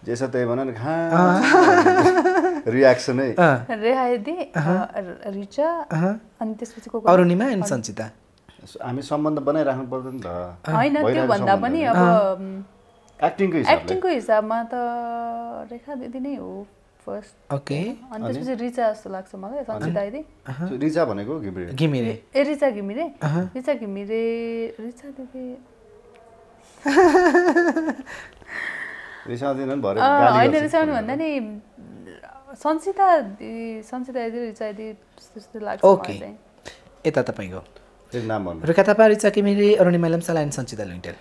जैसा तय बना ना हाँ रिएक्शन है रेहाई दी रिचा अंतिस पिच को और उन्हीं में इंसानिता आमी संबंध बने रहने पड़ते हैं ता आई ना त्यो बंदा बनी अब एक्टिंग को हिसाब एक्टिंग को हिसाब में तो रेखा दी नहीं हो फर्स्ट ओके अंतिस पिच रिचा सुलाक समाले संचिता दी रिचा बने को घिमिरे घिमिरे रिचा घिमिरे रिचा घिमिरे रिचा दी रिचा दिन न बारे आई ने रिचा ने बंदा नहीं संचिता संचिता इधर रिचा इधर सिस्टर लाख ओके इताता पाएगा एक नाम बन रेखा थापा रिचा की मेरी अरुणी मैलम सालाइन संचिता लुइटेल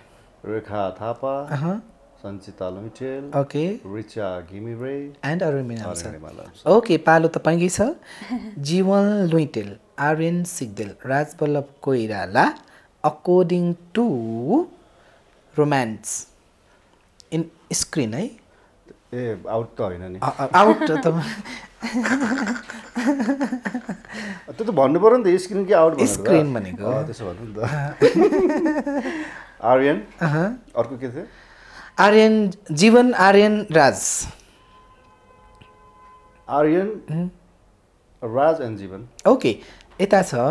रेखा थापा हाँ संचिता लुइटेल ओके रिचा घिमिरे एंड अरुण मिनाम सर ओके पालो तपाईंगी सर जीवन Luitel Aryan Sigdel Rajballabh Koirala according to romance in screen है ये आउट तो है ना नहीं आउट तो तो तो बॉन्ड पर ना स्क्रीन के आउट स्क्रीन बनेगा आह तो सब बंदा आर्यन हाँ और कोई किसे आर्यन जीवन आर्यन राज आर्यन राज एंड जीवन ओके इतासा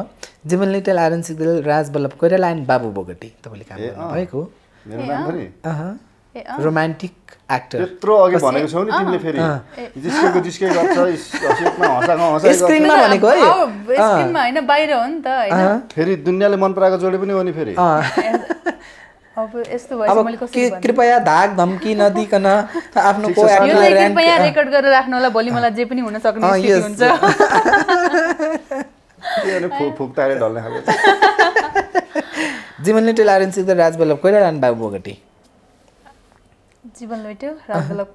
जीवन लिटिल आर्यन सिग्नल राज बल्लभ कोइराला एंड बाबू बोगटी तो बोले काम करना भाई को मेरा नाम नहीं हाँ रोमान्टिक एक्टर यत्रो अघि भनेको छौ नि तिमीले फेरि जिस्केको जिस्के गर्छ हसेटमा हँसाको हँसाइ गर्छ स्क्रिनमा भनेको है स्क्रिनमा हैन बाहिर हो नि त हैन फेरि दुनियाले मन पराएको जोडी पनि हो नि फेरि अब यस्तो भएपछि मैले कसरी भन्नु कृपया धाक धम्की नदिकन आफ्नो को एक्टरलाई र्‍याङ्क कृपया रेकर्ड गरेर राख्नु होला भोलि मलाई जे पनि हुन सक्ने स्थिति हुन्छ त्यसले फुक फुक्ताले ढल्ने खाले जीवनले टेलारेन्स द राजबल्लभ कोइराला अनि बाबु बोगटी जीवन लुइटेल राजबल्लभ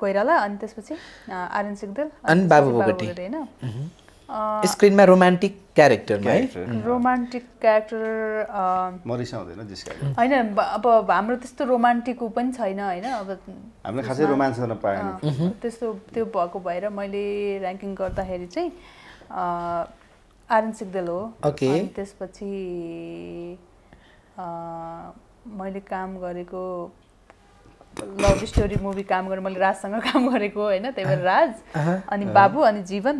कोइराला अनि त्यसपछि आर्यन सिग्देल अनि बाबु बोगटी हैन स्क्रिनमा रोमान्टिक क्यारेक्टरमा है रोमान्टिक क्यारेक्टर मरिसा हुँदैन जिसका हैन अब हाम्रो त्यस्तो रोमान्टिक उ पनि छैन हैन अब हामीले खासै रोमान्स गर्न पाएन त्यस्तो त्यो भएको भएर मैले र्‍याङ्किङ गर्दाखेरि चाहिँ आर्यन सिग्देल हो अनि त्यसपछि मैले काम गरेको लभ स्टोरी मूवी काम गरेर मैले राजसँग काम गरेको हैन त्यही भएर राज अनि बाबु अनि Jiwan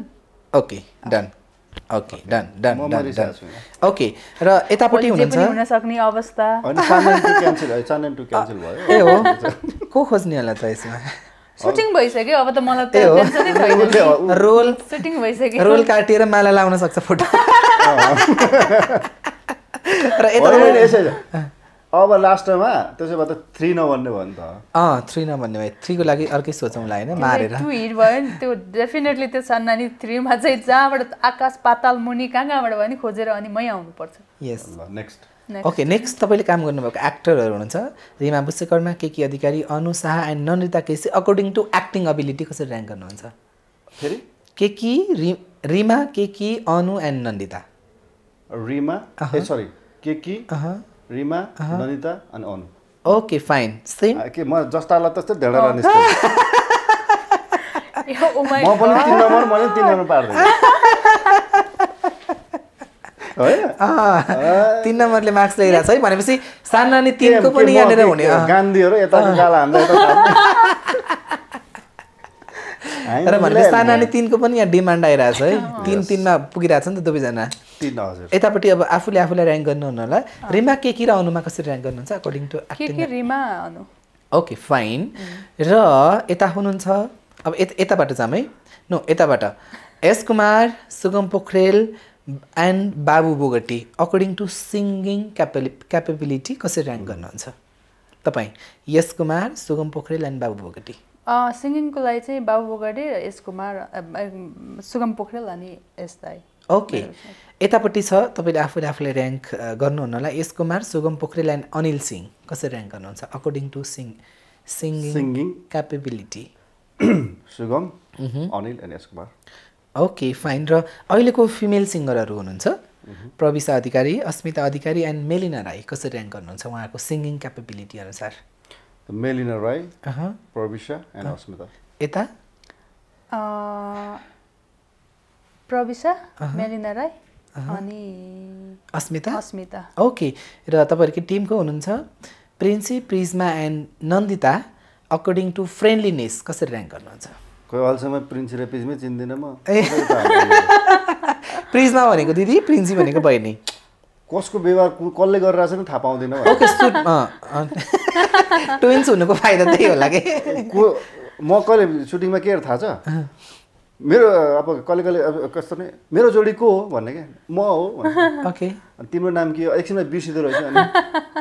okay done okay done done done okay र एतापटी हुनुहुन्छ जे पनि हुन सक्ने अवस्था अनि सामान टु क्यान्सल भयो सामान टु क्यान्सल भयो ए हो को खोज्ने होला त यसमा शूटिङ भइसक्यो अब त मलाई त टेन्सनै छैन रोल शूटिङ भइसक्यो रोल काटेर माला लाउन सक्छ फोटो र एतापटी यसै अब लास्टमा त्यसैबाट त थ्री नभन्ने भन् त अ थ्री नभन्ने भए थ्री को लागि अर्कै सोचौँला हैन मारेर त्यो हिट भयो नि त्यो डेफिनेटली त्यो साननानी थ्री मा चाहिँ जहाँबाट आकाश पाताल मुनि कागाबाट भनि खोजेर अनि मै आउनु पर्छ यस नेक्स्ट ओके नेक्स्ट तपाईले काम गर्नुभएको एक्टरहरु हुनुहुन्छ रिमा बुसेकर्मा Keki Adhikari Anu Shah and Nandita KC according to acting ability कसरी र्‍याङ्क गर्नुहुन्छ फेरि केकी रिमा केकी अनु एन्ड नन्दिता रिमा ए सरी केकी रिमा नन्दिता अनि अनु ओके फाइन सेम के म जस्ताला तस्तै ढेडरा निस्क यो ओ माय गॉड म पनि तीन नम्बर मैले तीन नम्बर पार्दै तीन नम्बरले मार्क्स ल्याइराछ है भनेपछि सानो अनि तीन को पनि यानेर हुने गान्धीहरु यताको गाला हान्दै त हैन र भनेपछि सानो अनि तीन को पनि यहाँ डिमान्ड आइराछ है तीन तीन मा पुगिराछ नि त दुबै जना तीन हजुर यतापट्टि अब आफूले आफूलाई र्यांक गर्नु हुन होला रिमा के के र अनुमा कसरी र्यांक गर्नुहुन्छ अकॉर्डिङ टु एक्टिङ के के रिमा अनु ओके फाइन र एता हुनुहुन्छ अब एताबाट जाम है no एताबाट S Kumar Sugam Pokharel and Babu Bogati according to singing capability कसरी र्यांक गर्नुहुन्छ तपाई यस Kumar Sugam Pokharel and Babu Bogati अ सिंगिङ को लागि चाहिँ बाबु बोगटी एस कुमार सुगम पोखरेल अनि एस दाई ओके एतापट्टि छ तपाईले आफूले आफूले र्यांक गर्नुहुन्न होला एस कुमार सुगम पोखरेल and अनिल सिंह कसरी र्यांक गर्नुहुन्छ according to sing singing capability Sugam Anil and S Kumar Okay, fine. र अहिलेको फिमेल सिंगरहरु हुनुहुन्छ प्रविशा अधिकारी अस्मिता अधिकारी एन्ड मेलिना राई कसरी र्यांक गर्नुहुन्छ उहाँको सिंगिङ क्यापेबिलिटी अनुसार मेलिना राई अह प्रविशा एन्ड अस्मिता एता अ प्रविशा मेलिना राई अनि अस्मिता अस्मिता ओके र तपाईहरुको टिमको हुनुहुन्छ Princy Prizma and Nandita according to friendliness कसरी र्यांक गर्नुहुन्छ कोही हालसम्म प्रिन्स र प्रिज्मै चिन्दिन म प्रिज्मा भनेको दिदी प्रिन्सी भनेको बहिनी कसको व्यवहार कसले गरिरहेछ नि थाहा पाउँदैन ओके सुट ट्विन्स हुनुको फाइदा त्यही होला के म कहिले सुटिङमा के थाहा छ मेरो अब कहिले कहिले कस्तो नि मेरो जोडी को हो भन्ने के म हो ओके तिम्रो नाम के हो एकछिनमा बिर्सिदो रहेछ अनि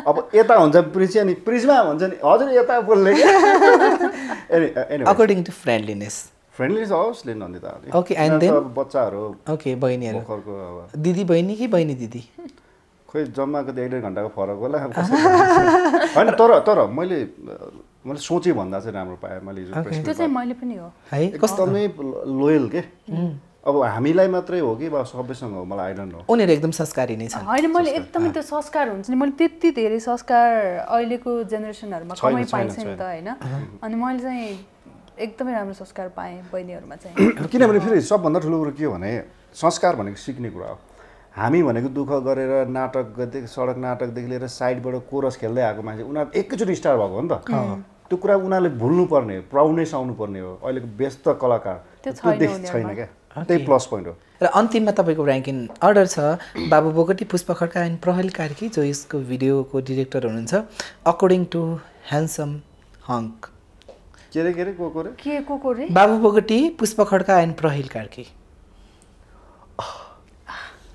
अब एता हुन्छ प्रिन्सी अनि प्रिज्मा भन्छ नि हजुर एता बोल्ने According to friendliness. Friendliness obviously Nandita. Okay, and then. Okay, बहिनी हरु. दिदी बहिनी कि बहिनी दिदी. खोइ जम्मा कति एक डेढ घण्टाको फरक होला हैन तर तर मैले मैले सोचे भन्दा चाहिँ राम्रो पाए मैले हिजो प्रेस. त्यो चाहिँ मैले पनि हो. है कस्तमै लोयल के. अब हामीलाई मात्रै हो कि बा सबैसँग हो मलाई आई डोन्ट नो उनीहरु एकदम संस्कारी नै छन् हैन मैले एकदमै त्यो संस्कार हुन्छ नि मैले त्यति धेरै संस्कार अहिलेको जेनेरेसनहरुमा कमै पाइन्छ नि त हैन अनि मैले चाहिँ एकदमै राम्रो संस्कार पाए बहिनीहरुमा चाहिँ किनभने फेरि सबभन्दा ठूलो कुरा के हो भने संस्कार भनेको सिक्ने कुरा हो हामी भनेको दुख गरेर नाटक गर्दै सडक नाटक देखि लिएर साइडबाट कोरस खेल्दै आको मान्छे उनीहरु एकैचोटी स्टार भएको हो नि त त्यो कुरा उनीहरुले भुल्नु पर्ने प्राउडनेस आउनु पर्ने हो अहिलेको व्यस्त कलाकार त्यो देखि छैन के त्यही प्लस पोइन्ट हो र अन्तिममा तपाईको र्यांकिङ अर्डर छ बाबु बोगटी पुष्प खड्का एन्ड प्रहल कार्की जो यसको भिडियोको डाइरेक्टर हुनुहुन्छ अकॉर्डिङ टु ह्यान्डसम हंक के रे के रे को को रे के को को रे Babu Bogati Pushpa Khadka and Prahal Karki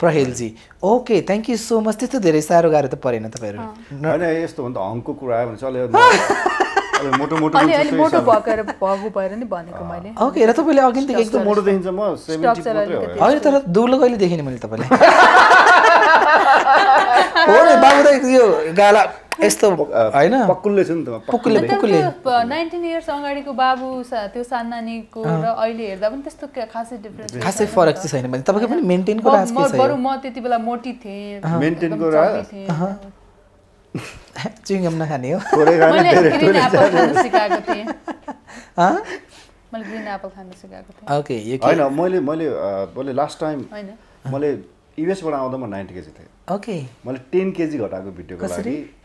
Prahal ji okay thank you so much त्यस्तो धेरै सारो गाह्रो त परेन तपाईहरु हैन यस्तो हुन्छ हङको कुरा आयो भने चल्यो मोटो मोटो मोटो भकर भगु भएर नि भनेको मैले ओके र तपाईले अघि त एकदम मोटो देखिन्छ म सेभेन्टी मात्रै हो हैन तर दुलो कहिले देखिने मैले तपाईलाई हो नि बाबु त यो गाला यस्तो हैन पक्कुले छ नि त पक्कुले पक्कुले नाइन्टीन इयर्स अगाडिको बाबु त्यो सानानीको र अहिले हेर्दा पनि त्यस्तो खासै डिफरेन्स खासै फरक चाहिँ छैन भने तपाईको पनि मेन्टेन को राज के छ म बरु म त्यतिबेला मोटी थिए मेन्टेन को राज चिङम नखाने हो थोरै खाने ग्रिन एप्पल खान सिकाएको थिए ह मैले ग्रिन एप्पल खान सिकाएको थिए ओके यो हैन मैले मैले बोले लास्ट टाइम हैन मैले यूएस बाट आउँदा म नब्बे केजी थिए ओके मैले दस केजी घटाएको भिडियोको लागि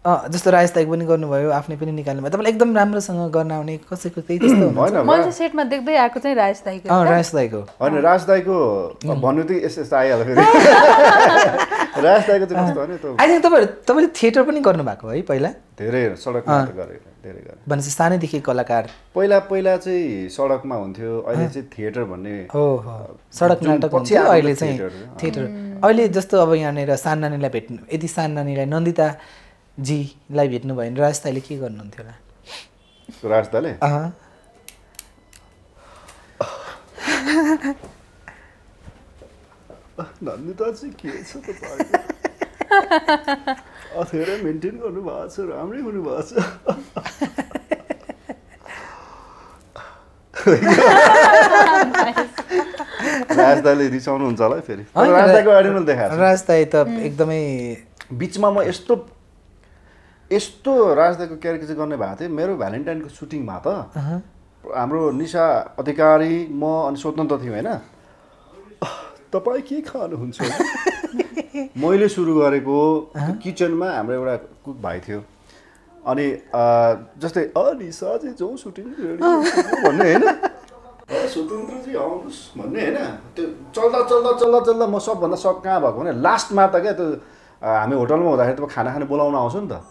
अ जस्तो राज दाइको पनि गर्नुभयो आफ्नै पनि निकाल्नु भयो तपाईलाई एकदम राम्रोसँग गर्न आउने कसैको त्यही त्यस्तो हुन्छ मैले सेटमा देख्दै आएको चाहिँ राज दाइको अ राज दाइको हैन राज दाइको भन्नु त यस यस आइहाल्यो फेरि राज दाइको चाहिँ कस्तो हो नि त आइदिन तपाईहरु तपाईले थिएटर पनि गर्नु भएको है पहिला धेरै सडकमा त गरे धेरै गरे भनेपछि सानैदेखि कलाकार पहिला पहिला चाहिँ सडकमा हुन्थ्यो अहिले चाहिँ थिएटर भन्ने हो हो सडक नाटक हुन्छ अहिले चाहिँ थिएटर अहिले जस्तो अब यहाँ नेर साननानीलाई भेट्नु यदि साननानीलाई नन्दिता जी लाई भेट्नु भयो नि राज दाइले के गर्नुहुन्थ्यो होला Suraj Dale? Uh-huh. Nandita's a case of the party. I think I maintain on the bus or I'm going to bus. Suraj Dale is on Unzala Ferry. Suraj Dale, Beach Mama, stop. यस्तो राजदाको क्यारेक्टर गर्ने भए थिए मेरो भ्यालेन्टाइनको सुटिङमा त हाम्रो निशा अधिकारी म अनि स्वतन्त्र थियौ हैन तपाई के खानु हुन्छ मैले सुरु गरेको किचनमा हाम्रो एउटा कुक भाइ थियो अनि जस्तै अ निशा जी जो सुटिङ भन्ने हैन स्वतन्त्र जी आउनुस भन्ने हैन त्यो चल्दा चल्दा चल्दा चल्दा म सबभन्दा सब कहाँ भएको भने लास्टमा त के त्यो हामी होटलमा हुँदाखेरि त खाना खान बोलाउन आउँछ नि त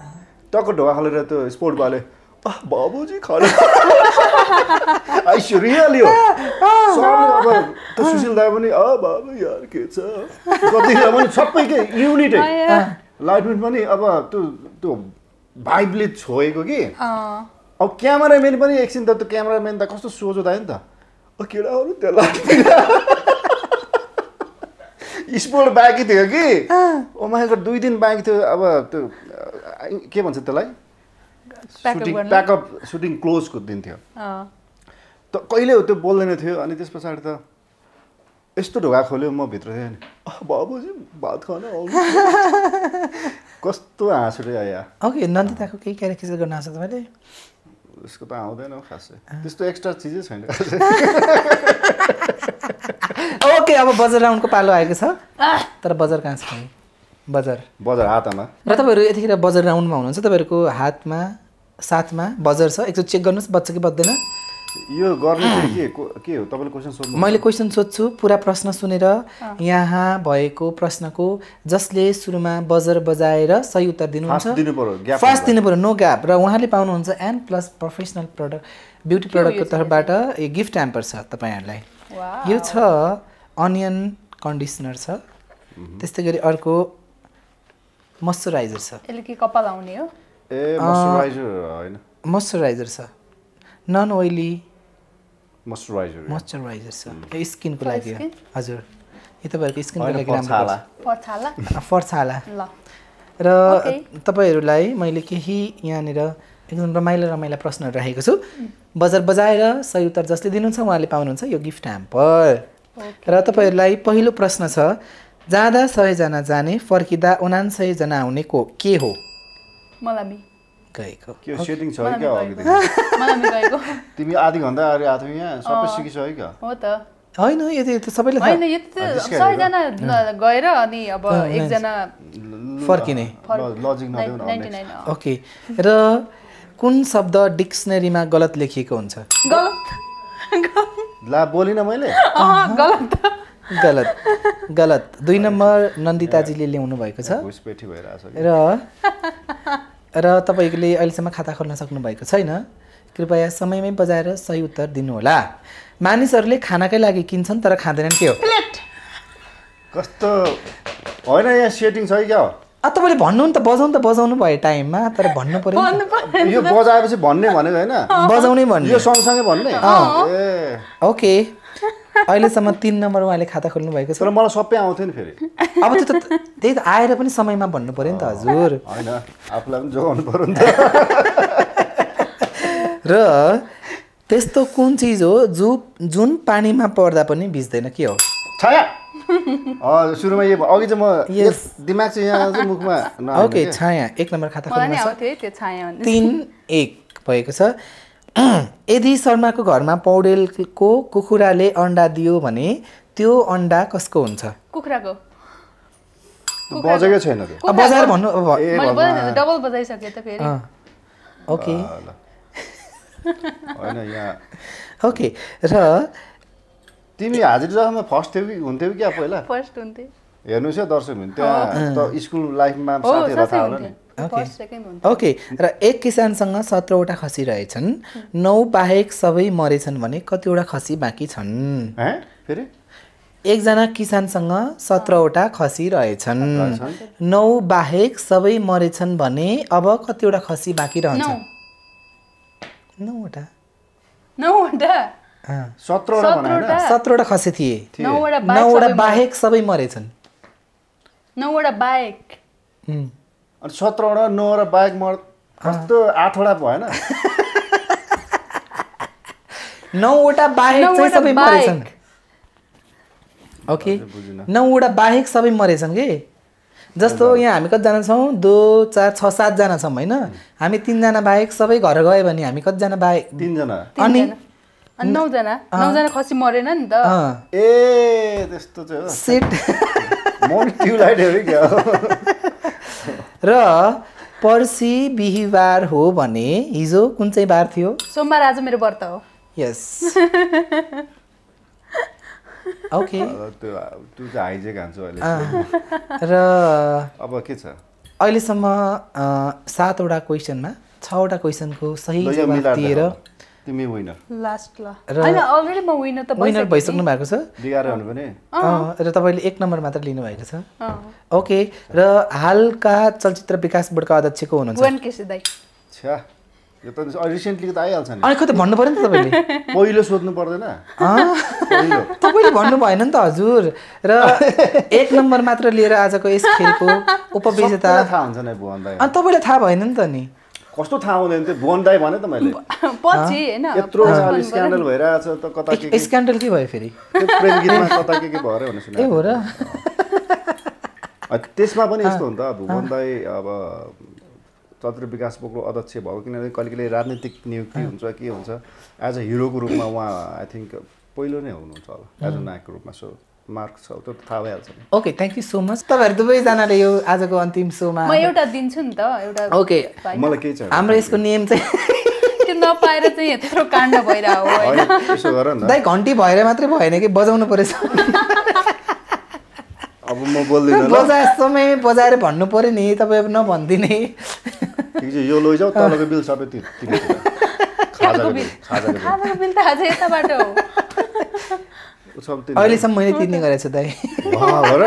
टक्क ढोका खोलेर त्यो स्पोर्ट बाले बाबुजी खान आइस रियली हो सबै अब त्यो सुशील दाइ पनि अ बाबु यार के छ कतिजना पनि सबै के युनिट है लाइटमेन्ट पनि अब त्यो त्यो भाइबले छोएको कि अब क्यामेराम्यान पनि एकछिन त त्यो क्यामेराम्यान त कस्तो सोझो दाइ नि त ओ केडा हो त्यो लाइट स्पोर्ट बाँकी थियो कि ओ माइको दुई दिन बाँकी थियो अब त्यो के भन्छ त्यसलाई सुटिङ प्याकअप सुटिङ क्लोजको दिन थियो त कहिले हो त्यो बोल्दैन थियो अनि त्यसपछि त यस्तो ढोका खोल्यो म भित्र थिएँ नि बाबुजी भात खान आउनु कस्तो हाँस उठ्यो आया ओके नन्दिताको केही क्यारेक्टर गर्न आछ तपाईले उसको त आउँदैन खासै त्यस्तो एक्स्ट्रा चीजै छैन ओके अब बजार राउन्डको पालो आएको छ तर बजार कहाँ छ बजार बजार हातमा र तपाईहरु यतिखेर बजार राउन्डमा हुनुहुन्छ तपाईहरुको हातमा साथमा बजार छ एकचोट चेक गर्नुस् बच्चा कि बच्दैन यो गर्ने के के हो तपाईले क्वेशन सोध्नु मैले क्वेशन सोध्छु पुरा प्रश्न सुनेर यहाँ भएको प्रश्नको जसले सुरुमा बजार बजाएर सही उत्तर दिनुहुन्छ फर्स्ट दिनुपर्यो ग्याप फर्स्ट दिनुपर्यो नो ग्याप र उहाँले पाउनुहुन्छ N plus professional product beauty प्रोडक्टको तर्फबाट ए गिफ्ट ह्याम्पर छ तपाईहरुलाई यो छ अनियन कन्डिसनर छ त्यस्तै गरी अर्को मोइस्चराइजर छ यसले के कपाल आउने हो ए मोइस्चराइजर हैन मोइस्चराइजर छ नन ओइली मोइस्चराइजर मोइस्चराइजर छ स्किनको लागि हजुर यो तपाईहरुको स्किनको लागि राम्रो छ पर्छाला पर्छाला ल र तपाईहरुलाई मैले केही यहाँनेर एकदम रमाइलो रमाइलो प्रश्नहरु राखेको छु बजार बजाएर सही उत्तर जसले दिनुहुन्छ उहाँले पाउनुहुन्छ यो गिफ्ट ह्याम्पर र तपाईहरुलाई पहिलो प्रश्न छ जादा सय जना जाने फर्किदा उनान्सय जना आउने को के हो मलामी गएको के सेटिङ छ के अघि मलामी गएको तिमी आधी घण्टा अगाडि आथौ यहाँ सबै सिकिसक्यो के हो त हैन यो त सबैले हैन यो त सय जना गएर अनि अब एक जना फर्किने लजिक नदेउ न ओके र कुन शब्द डिक्सनरीमा गलत लेखिएको हुन्छ गलत ला बोलिन मैले अ गलत गलत गलत दुई नम्बर नन्दिता जीले ल्याउनु भएको छ घुसपेटी भइराछ र र तपाईले अहिलेसम्म खाता खोल्न सक्नु भएको छैन कृपया समयमै बजाएर सही उत्तर दिनु होला मानिसहरुले खानाकै लागि किन्छन् तर खाँदैनन् के हो प्लेट कस्तो हैन यहाँ सेटिङ छ के हो अ तपाईले भन्नु नि त बजाउन त बजाउनु भयो टाइममा तर भन्नु पर्यो यो बजाएपछि भन्ने भनेको हैन बजाउने भन्ने यो सँगसँगै भन्ने ए ओके अहिले सम्म तीन नम्बर उहाँले खाता खोल्नु भएको छ तर मलाई सबै आउँथ्यो नि फेरि अब त्यो त त्यही त आएर पनि समयमा भन्नु पर्यो नि त हजुर हैन आफुलाई पनि जोगाउनु पर्यो नि त र त्यस्तो कुन चीज हो जो जुन पानीमा पर्दा पनि भिज्दैन के हो छाया अ सुरुमा यो अघि चाहिँ म यस दिमाग चाहिँ यहाँ चाहिँ मुखमा न ओके छाया एक नम्बर खाता खोल्नु छ मलाई आउँथ्यो त्यो छाया भन्ने तीन एक भएको छ यदि शर्माको घरमा पौडेलको कुखुराले अन्डा दियो भने त्यो अन्डा कसको हुन्छ कुखुराको बजेकै छैन त्यो बजार भन्नु मैले बजाइ डबल बजाइसके त फेरि ओके हैन यहाँ ओके र तिमी हाजिर जसमा फर्स्ट थियौ कि हुन्थ्यौ क्या पहिला फर्स्ट हुन्थे हेर्नुस् है दर्शक हुन् त्यहाँ त स्कुल लाइफमा साथीहरु थाहा होला नि फर्स्ट सेकेन्ड हुन्छ ओके र एक किसानसँग सत्र वटा खसी रहेछन् नौ बाहेक सबै मरेछन् भने कतिवटा खसी बाँकी छन् हैं फेरि एक जना किसानसँग सत्र वटा खसी रहेछन् नौ बाहेक सबै मरेछन् भने अब कतिवटा खसी बाँकी रहन्छ No water. No water. हाँ. सत्रौड़ा बनाया ना. सत्रौड़ा खासे थी ये. No water bike. No water bike सभी मरे चल. No water bike. हम्म. और सत्रौड़ा no water bike मर. हाँ. तो आठ वाला बॉय ना. No water bike से सभी मरे चल. Okay. No water bike सभी मरे चल के. Just so, yeah, I got done some, do chats or sad than a summon. I mean, thin than a bike, so we got a go even. I got done a bike, dinner. Only no dinner, no than a cosimorinan. Eh, this to sit. Won't you like every girl? Raw, Percy, Behivar, Ho, Bonnie, Izo, Kunse Barthio. So Marazamir Borto. Yes. Okay. To the Isaac and so on. Oily summer, Satoda question, ma, Tauda question, go, Sahi, Timmy winner. Last law. I already my winner the winner by Sugam Pokhrel. The Aran, ah, Retabel, eight number Matalino, sir. Okay, the Halka, Sanchita Picas, but the Chicon. One kiss it. You can recently die also. I could wonder about it. Poilus wouldn't bother. Ah, Toby wonder by Nanta Zur. Eight number matter lira as a case, Upa visitor towns and a bond. And Toby at Hava in Antony. Costo town and the Bondi one at the Malay. Potty, and it throws out a scandal whereas a Kotaki. A scandal give a ferry. This Mabon is Tonda, Bondi. Total विकास पक्रो अध्यक्ष भयो किनभने कहिलेकाहीँ राजनीतिक नियुक्ति हुन्छ के हुन्छ एज अ हिरोको रूपमा उहाँ आई थिंक पहिलो नै हुनुहुन्छ होला एज अ नायकको रूपमा सो मार्क छ त्यो थाहा भइहाल्छ नि okay thank you so much तपाईहरु दुबै जनाले यो आजको अन्तिम शोमा म एउटा दिन्छु नि त एउटा ओके मलाई के छ हाम्रो यसको नियम चाहिँ त्यो नपाएर चाहिँ यत्रो काण्ड भइराहो हैन त्यसो गर न दाइ घण्टी भएर मात्र भएन के बजाउनु पर्छ अब म बोल्दिन ल बजाए समय बजाएर भन्नु पर्यो नि तपाई न भन्दिने यो लो जाऊ तलको बिल सबै तिमी खाजाको बिल खाजाको बिल त आज यता बाटो हो सब तिमी अहिले सम्म मैले तिर्ने गरेछ दाइ वाह हो र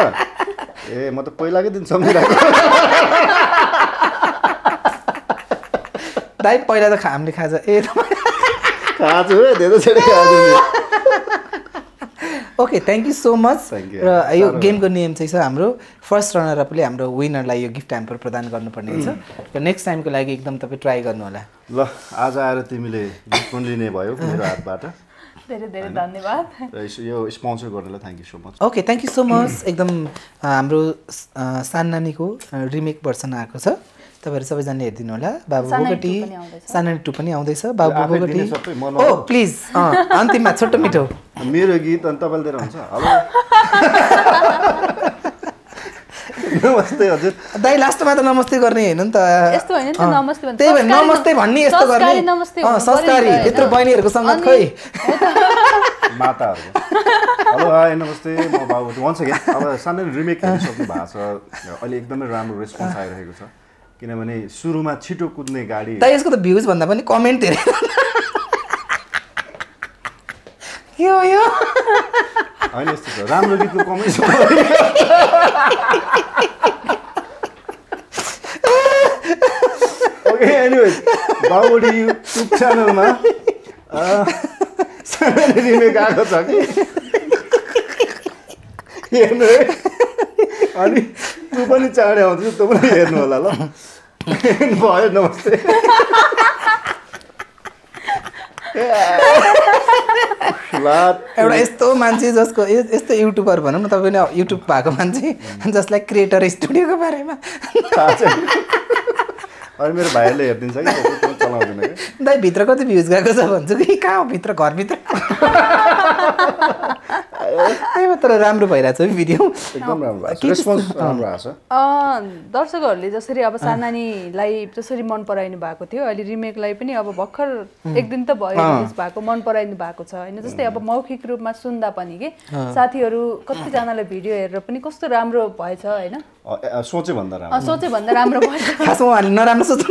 ए म त पहिलाकै दिन सम्झिरहेको दाइ पहिला त हामीले खाजा ए तपाईं खाजु है देदो छेडे खाजु okay thank you so much र यो गेमको नियम चाहिँ छ हाम्रो फर्स्ट रनर अपले हाम्रो विनरलाई यो गिफ्ट ह्याम्पर प्रदान गर्नुपर्ने हुन्छ र नेक्स्ट टाइमको लागि एकदम तपाई ट्राई गर्नु होला ल आज आएर तिमीले गिफ्ट पनि लिने भयो मेरो हातबाट धेरै धेरै धन्यवाद र यो स्पोन्सर गर्नेलाई thank you so much okay thank you so much एकदम हाम्रो साननानीको रिमेक भर्सन आएको छ तपाईहरु सबैजनाले हेर्दिनु होला बाबु बोगटी साननानी टु पनि आउँदै छ बाबु बोगटी ओ प्लिज अ अन्तिममा छोटो मिठो मेरो गीत अनि तपाईले दिएर हुन्छ हेलो नमस्ते हजुर दाइ लास्टमा त नमस्ते गर्ने हैन नि त यस्तो हैन नि त नमस्ते भन्नु त्यही भए नमस्ते भन्ने यस्तो गर्ने अ संस्कारी यत्रो बहिनीहरुको संगत खै माताहरु हेलो हाय नमस्ते म बाबु वन्स अगेन अब साननानी रिमेक हेर्न सक्नु भएको छ अहिले एकदमै राम्रो रेस्पोन्स आइरहेको छ किनभने सुरुमा छिटो कुद्ने गाडी त यसको त भ्यूज भन्दा पनि कमेन्ट धेरै के हो यो हैन यस्तो छ राम्रो गीतको कमेन्ट छ ओके एनीवेज बाउडी YouTube च्यानलमा अ सबै रिमेक आएको छ कि हेर्नु है अनि तु पनि चाँडै आउँछु तँ पनि हेर्नु होला ल भयो नमस्ते एउटा यस्तो मान्छे जसको यस्तो युट्युबर भनौँ न तपाईले युट्युब भएको मान्छे जसलाई क्रिएटर स्टुडियोको बारेमा अनि मेरो भाइले हेर्दिन्छ कि त्यो चलाउँदैन के दाइ भित्र कति भ्यूज गएको छ भन्छु कि कहाँ हो भित्र घर भित्र आयो तर राम्रो भइराछ है भिडियो एकदम राम्रो भएछ रिस्पोन्स राम्रो आछ अ दर्शकहरुले जसरी अब सानानीलाई जसरी मन पराइनु भएको थियो अहिले रिमेकलाई पनि अब भक्खर एक दिन त भयो रिलिज भएको मन पराइनु भएको छ हैन जस्तै अब मौखिक रूपमा सुन्दा पनि के साथीहरु कति जनाले भिडियो हेरेर पनि कस्तो राम्रो भएछ हैन सोचे भन्दा राम्रो सोचे भन्दा राम्रो भएछ खासमा उहाँले नराम्रो सोच्नु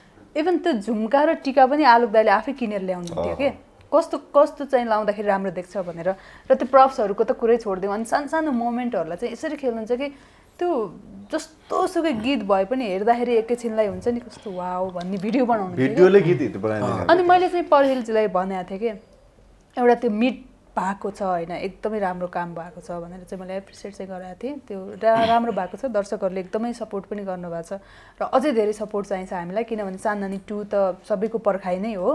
इभन त्यो झुमका र टीका पनि आलोक दाइले आफै किनेर ल्याउनु थियो के कस्तो कस्तो चाहिँ लाउँदाखेरि राम्रो देख्छ भनेर र त्यो प्रप्सहरुको त कुरै छोड्दियौ अनि सानसानो मोमेन्टहरुलाई चाहिँ यसरी खेल्नुहुन्छ के त्यो जस्तो सुकै गीत भए पनि हेर्दाखेरि एकैछिनलाई हुन्छ नि कस्तो वाउ भन्ने भिडियो बनाउनु थियो भिडियोले गीत बनाइदिनु अनि मैले चाहिँ परेल जिल्लाले भनेको थिए के एउटा त्यो मिड भएको छ हैन एकदमै राम्रो काम भएको छ भनेर चाहिँ मैले एप्रिसिएट चाहिँ गराएको थिए त्यो राम्रो भएको छ दर्शकहरूले एकदमै सपोर्ट पनि गर्नुभएको छ र अझै धेरै सपोर्ट चाहिन्छ हामीलाई किनभने साननानी टू त सबैको पर्खाइ नै हो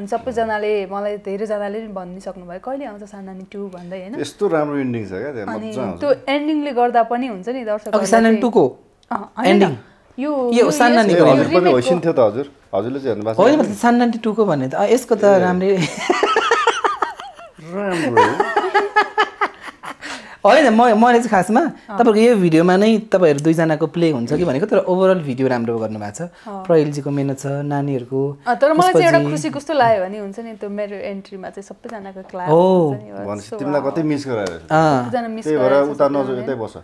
अनि सबैजनाले मलाई धेरै जनाले पनि भन्नि सक्नु भयो कहिले आउँछ साननानी टू भन्दै हैन यस्तो राम्रो एन्डिङ छ के त्यहाँ मज्जा आउँछ त्यो एन्डिङले गर्दा पनि हुन्छ नि दर्शकहरूले साननानी टू को एन्डिङ यो यो साननानी को पनि होसिन थियो त हजुर हजुरले चाहिँ भन्नुभएको होइन मतलब साननानी टू को भन्ने त यसको त राम्रो होइन म मैले चाहिँ खासमा तपाईको यो भिडियोमा नै तपाईहरु दुई जनाको प्ले हुन्छ कि भनेको तर ओभरअल भिडियो राम्रो गर्नु भएको छ प्रयलजीको मेहनत छ नानीहरुको तर मलाई चाहिँ एउटा खुसी कस्तो लाग्यो भने हुन्छ नि त्यो मेरो एन्ट्रीमा चाहिँ सबै जनाको क्लास हुन्छ नि भनेपछि तिमीलाई कतै मिस गरायो सबैजना मिस गरायो त्यही भएर उता नज उतै बस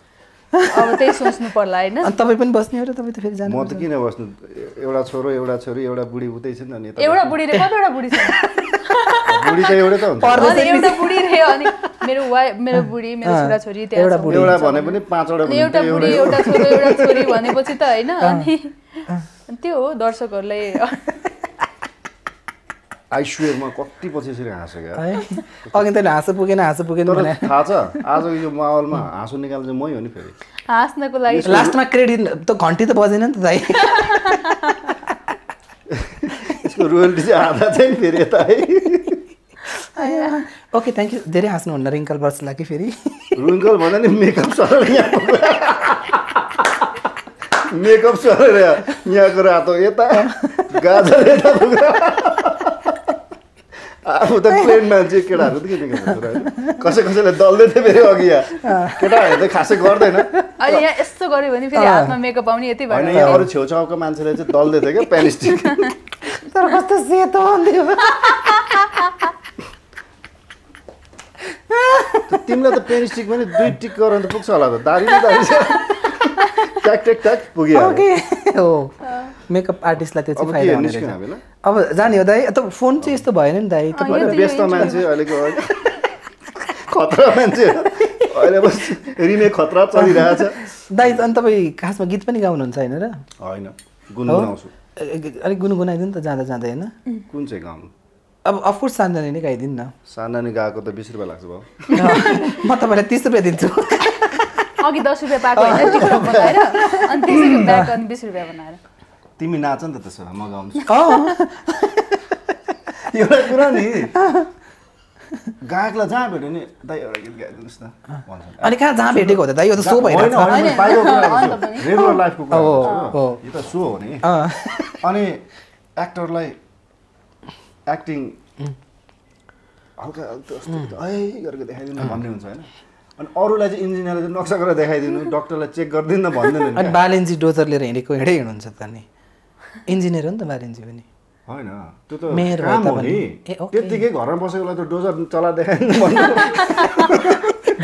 अब त्यही सोच्नु पर्ला हैन अनि तपाई पनि बस्ने हो र तपाई त फेरि जानु म त किन बस्नु एउटा छोरो एउटा छोरी एउटा बुढी उतै छ नि अनि यता एउटा बुढी रे कतै एउटा बुढी छ बुढी त एउटै त हुन्छ एउटा बुढी रे अनि मेरो वाइ मेरो बुढी मेरो छोरा छोरी त्यहाँ एउटा बुढी एउटा भने पनि पाँचवटा बुढी एउटा बुढी एउटा छोरो एउटा छोरी भनेपछि त हैन अनि त्यो हो दर्शकहरुले आइश्वर म कति पछि यसरी हाँसे क्या अघि त हाँसो पुगेन हाँसो पुगेन भने थाहा छ आज यो माहौलमा हाँसो निकाल्नु चाहिँ मै हो नि फेरि हाँस्नको लागि लास्टमा क्रेडिट त घण्टी त बजेन नि त दाइ यसको रोयल्टी चाहिँ आधा चाहिँ नि फेरि यता है ओके थ्यांक यू धेरै हाँस्नु हुन्न रिङ्कल बर्स लागि फेरि रिङ्कल भन्दा नि मेकअप सर यहाँ मेकअप सर यहाँ गएर आतो यता गाजर यता अब त प्लेन मान्छे केटाहरु त के देख्छ कसै कसैले दल्दै थियो फेरि अघि यहाँ केटाहरु त खासै गर्दैन अनि यहाँ यस्तो गर्यो भने फेरि हातमा मेकअप आउने यति भएन अनि अरु छेउछाउको मान्छेले चाहिँ दल्दै थियो के प्यानिस्टिक तर कस्तो सेतो भन्दियो तिमीलाई त प्यानिस्टिक पनि दुई टिक गरन त पुग्छ होला त दाडी नै दाडी छ ट्याक ट्याक ट्याक पुग्यो ओके हो मेकअप आर्टिस्टलाई त्यो चाहिँ फाइदा हुने रहेछ अब जाने हो दाइ त फोन चाहिँ यस्तो भएन नि दाइ तपाईँ व्यस्त मान्छे अहिलेको खतरा मान्छे अहिले बस रिमेक खतरा चलिरहेछ दाइ अनि तपाईँ खासमा गीत पनि गाउनुहुन्छ हैन र हैन गुनगुनाउँछु अलिक गुनगुनाइदिनु त जाँदा जाँदै हैन कुन चाहिँ गाउनु अब अफकोर्स साननानी नै गाइदिनु न साननानी गाएको त बीस रुपैयाँ लाग्छ भाउ म तपाईँलाई तीस रुपैयाँ दिन्छु अघि दस रुपैयाँ पाएको हैन टिकटक बनाएर अनि त्यसैको ब्याक अनि बीस रुपैयाँ बनाएर तिमी नाच नि त त्यसो भए म गाउँछु एउटा कुरा नि गायकलाई जहाँ भेट्यो नि दाइ एउटा गीत गाइदिनुहोस् न भन्छ अनि कहाँ जहाँ भेटेको हो त दाइ यो त सो भइरहेको छ रेगुलर लाइफको कुरा हो यो त सो हो नि अनि एक्टरलाई एक्टिङ हल्का है गरेको देखाइदिनु भन्ने हुन्छ होइन अनि अरूलाई चाहिँ इन्जिनियरले चाहिँ नक्सा गरेर देखाइदिनु डक्टरलाई चेक गरिदिनु भन्दैन अनि बालेन्जी डोजर लिएर हिँडेको हिँडै हिँड्नुहुन्छ त नि इन्जिनियर हो नि त बालेन्जी पनि होइन त्यो त मेरो काम हो नि त्यतिकै घरमा बसेकोलाई त डोजर चला देखाइदिनु भन्नु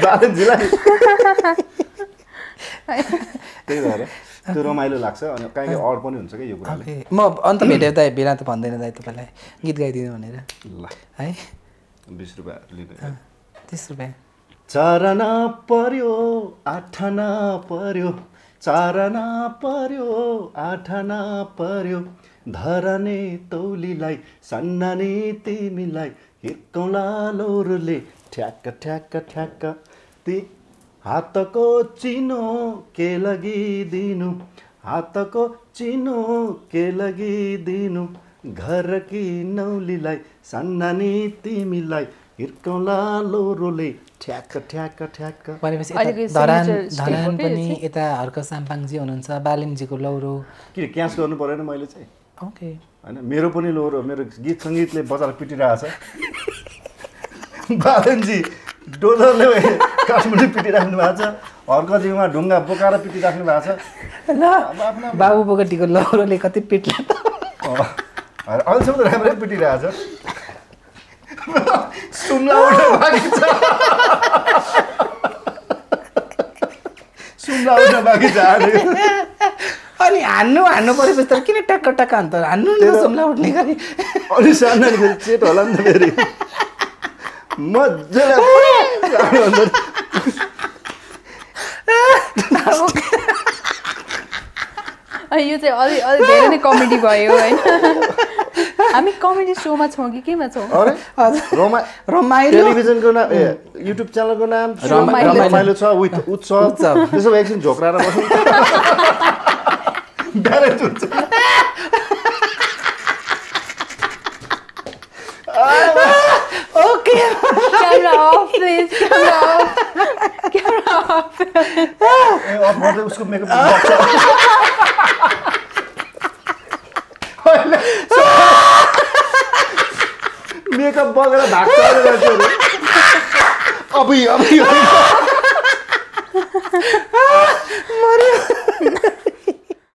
बालेन्जीलाई त्यही भएर त्यो रमाइलो लाग्छ अनि कहीँ अड पनि हुन्छ क्या यो कुराले म अन्त भेटेर त बिना त भन्दैन दाइ तपाईँलाई गीत गाइदिनु भनेर ल है बीस रुपियाँ लिनु तीस रुपियाँ चारना पर्यो आठना पर्यो चारना पर्यो आठना पर्यो धरने तौलीलाई सन्नानी तिमीलाई हिर्कौला लौरोले ठ्याक्क ठ्याक्क ठ्याक्क ती हातको चिनो के लगिदिनु हातको चिनो के लगिदिनु घरकी नौलीलाई सन्नानी तिमीलाई हिर्कौला लौरोले ठ्याक्क ठ्याक्क ठ्याक्क भनेपछि धरान धरान पनि यता हर्क साम्पाङजी हुनुहुन्छ बालिमजीको लौरो किन क्यास गर्नु परेन मैले चाहिँ ओके हैन मेरो पनि लौरो मेरो गीत संगीतले बजार पिटिरहेछ बालिमजी डोजरले कसमले पिटिराख्नु भएको छ हरक जीवमा ढुंगा बोकाएर पिटिराख्नु भएको छ ल बाबु बोगटीको लौरोले कति पिट्ला त अल्छौ त राम्रै पिटिराछ सुमला उठ्न बाकी छ सुमला उठ्न बाकी छ अनि हान्नु हान्नु परेपछि त किन टक्क टक्क अन्त हान्नु न सुमला उठ्ने गरी अनि सानो फेरि चेट होला नि त फेरि मज्जाले यो चाहिँ अलि अलि धेरै नै कमेडी भयो हैन हामी कमेडी शोमा छौं कि केमा छौं अरे रमाइलो टेलिभिजनको नाम ए युट्युब च्यानलको नाम रमाइलो छ विथ उत्सव त्यसो भए एकछिन झोक्राएर बस्नु डाइरेक्ट हुन्छ okay camera off this camera off camera off ए अफ गर्दै उसको मेकअप मेकअप बगेर भाग्छ अब अब मर्यो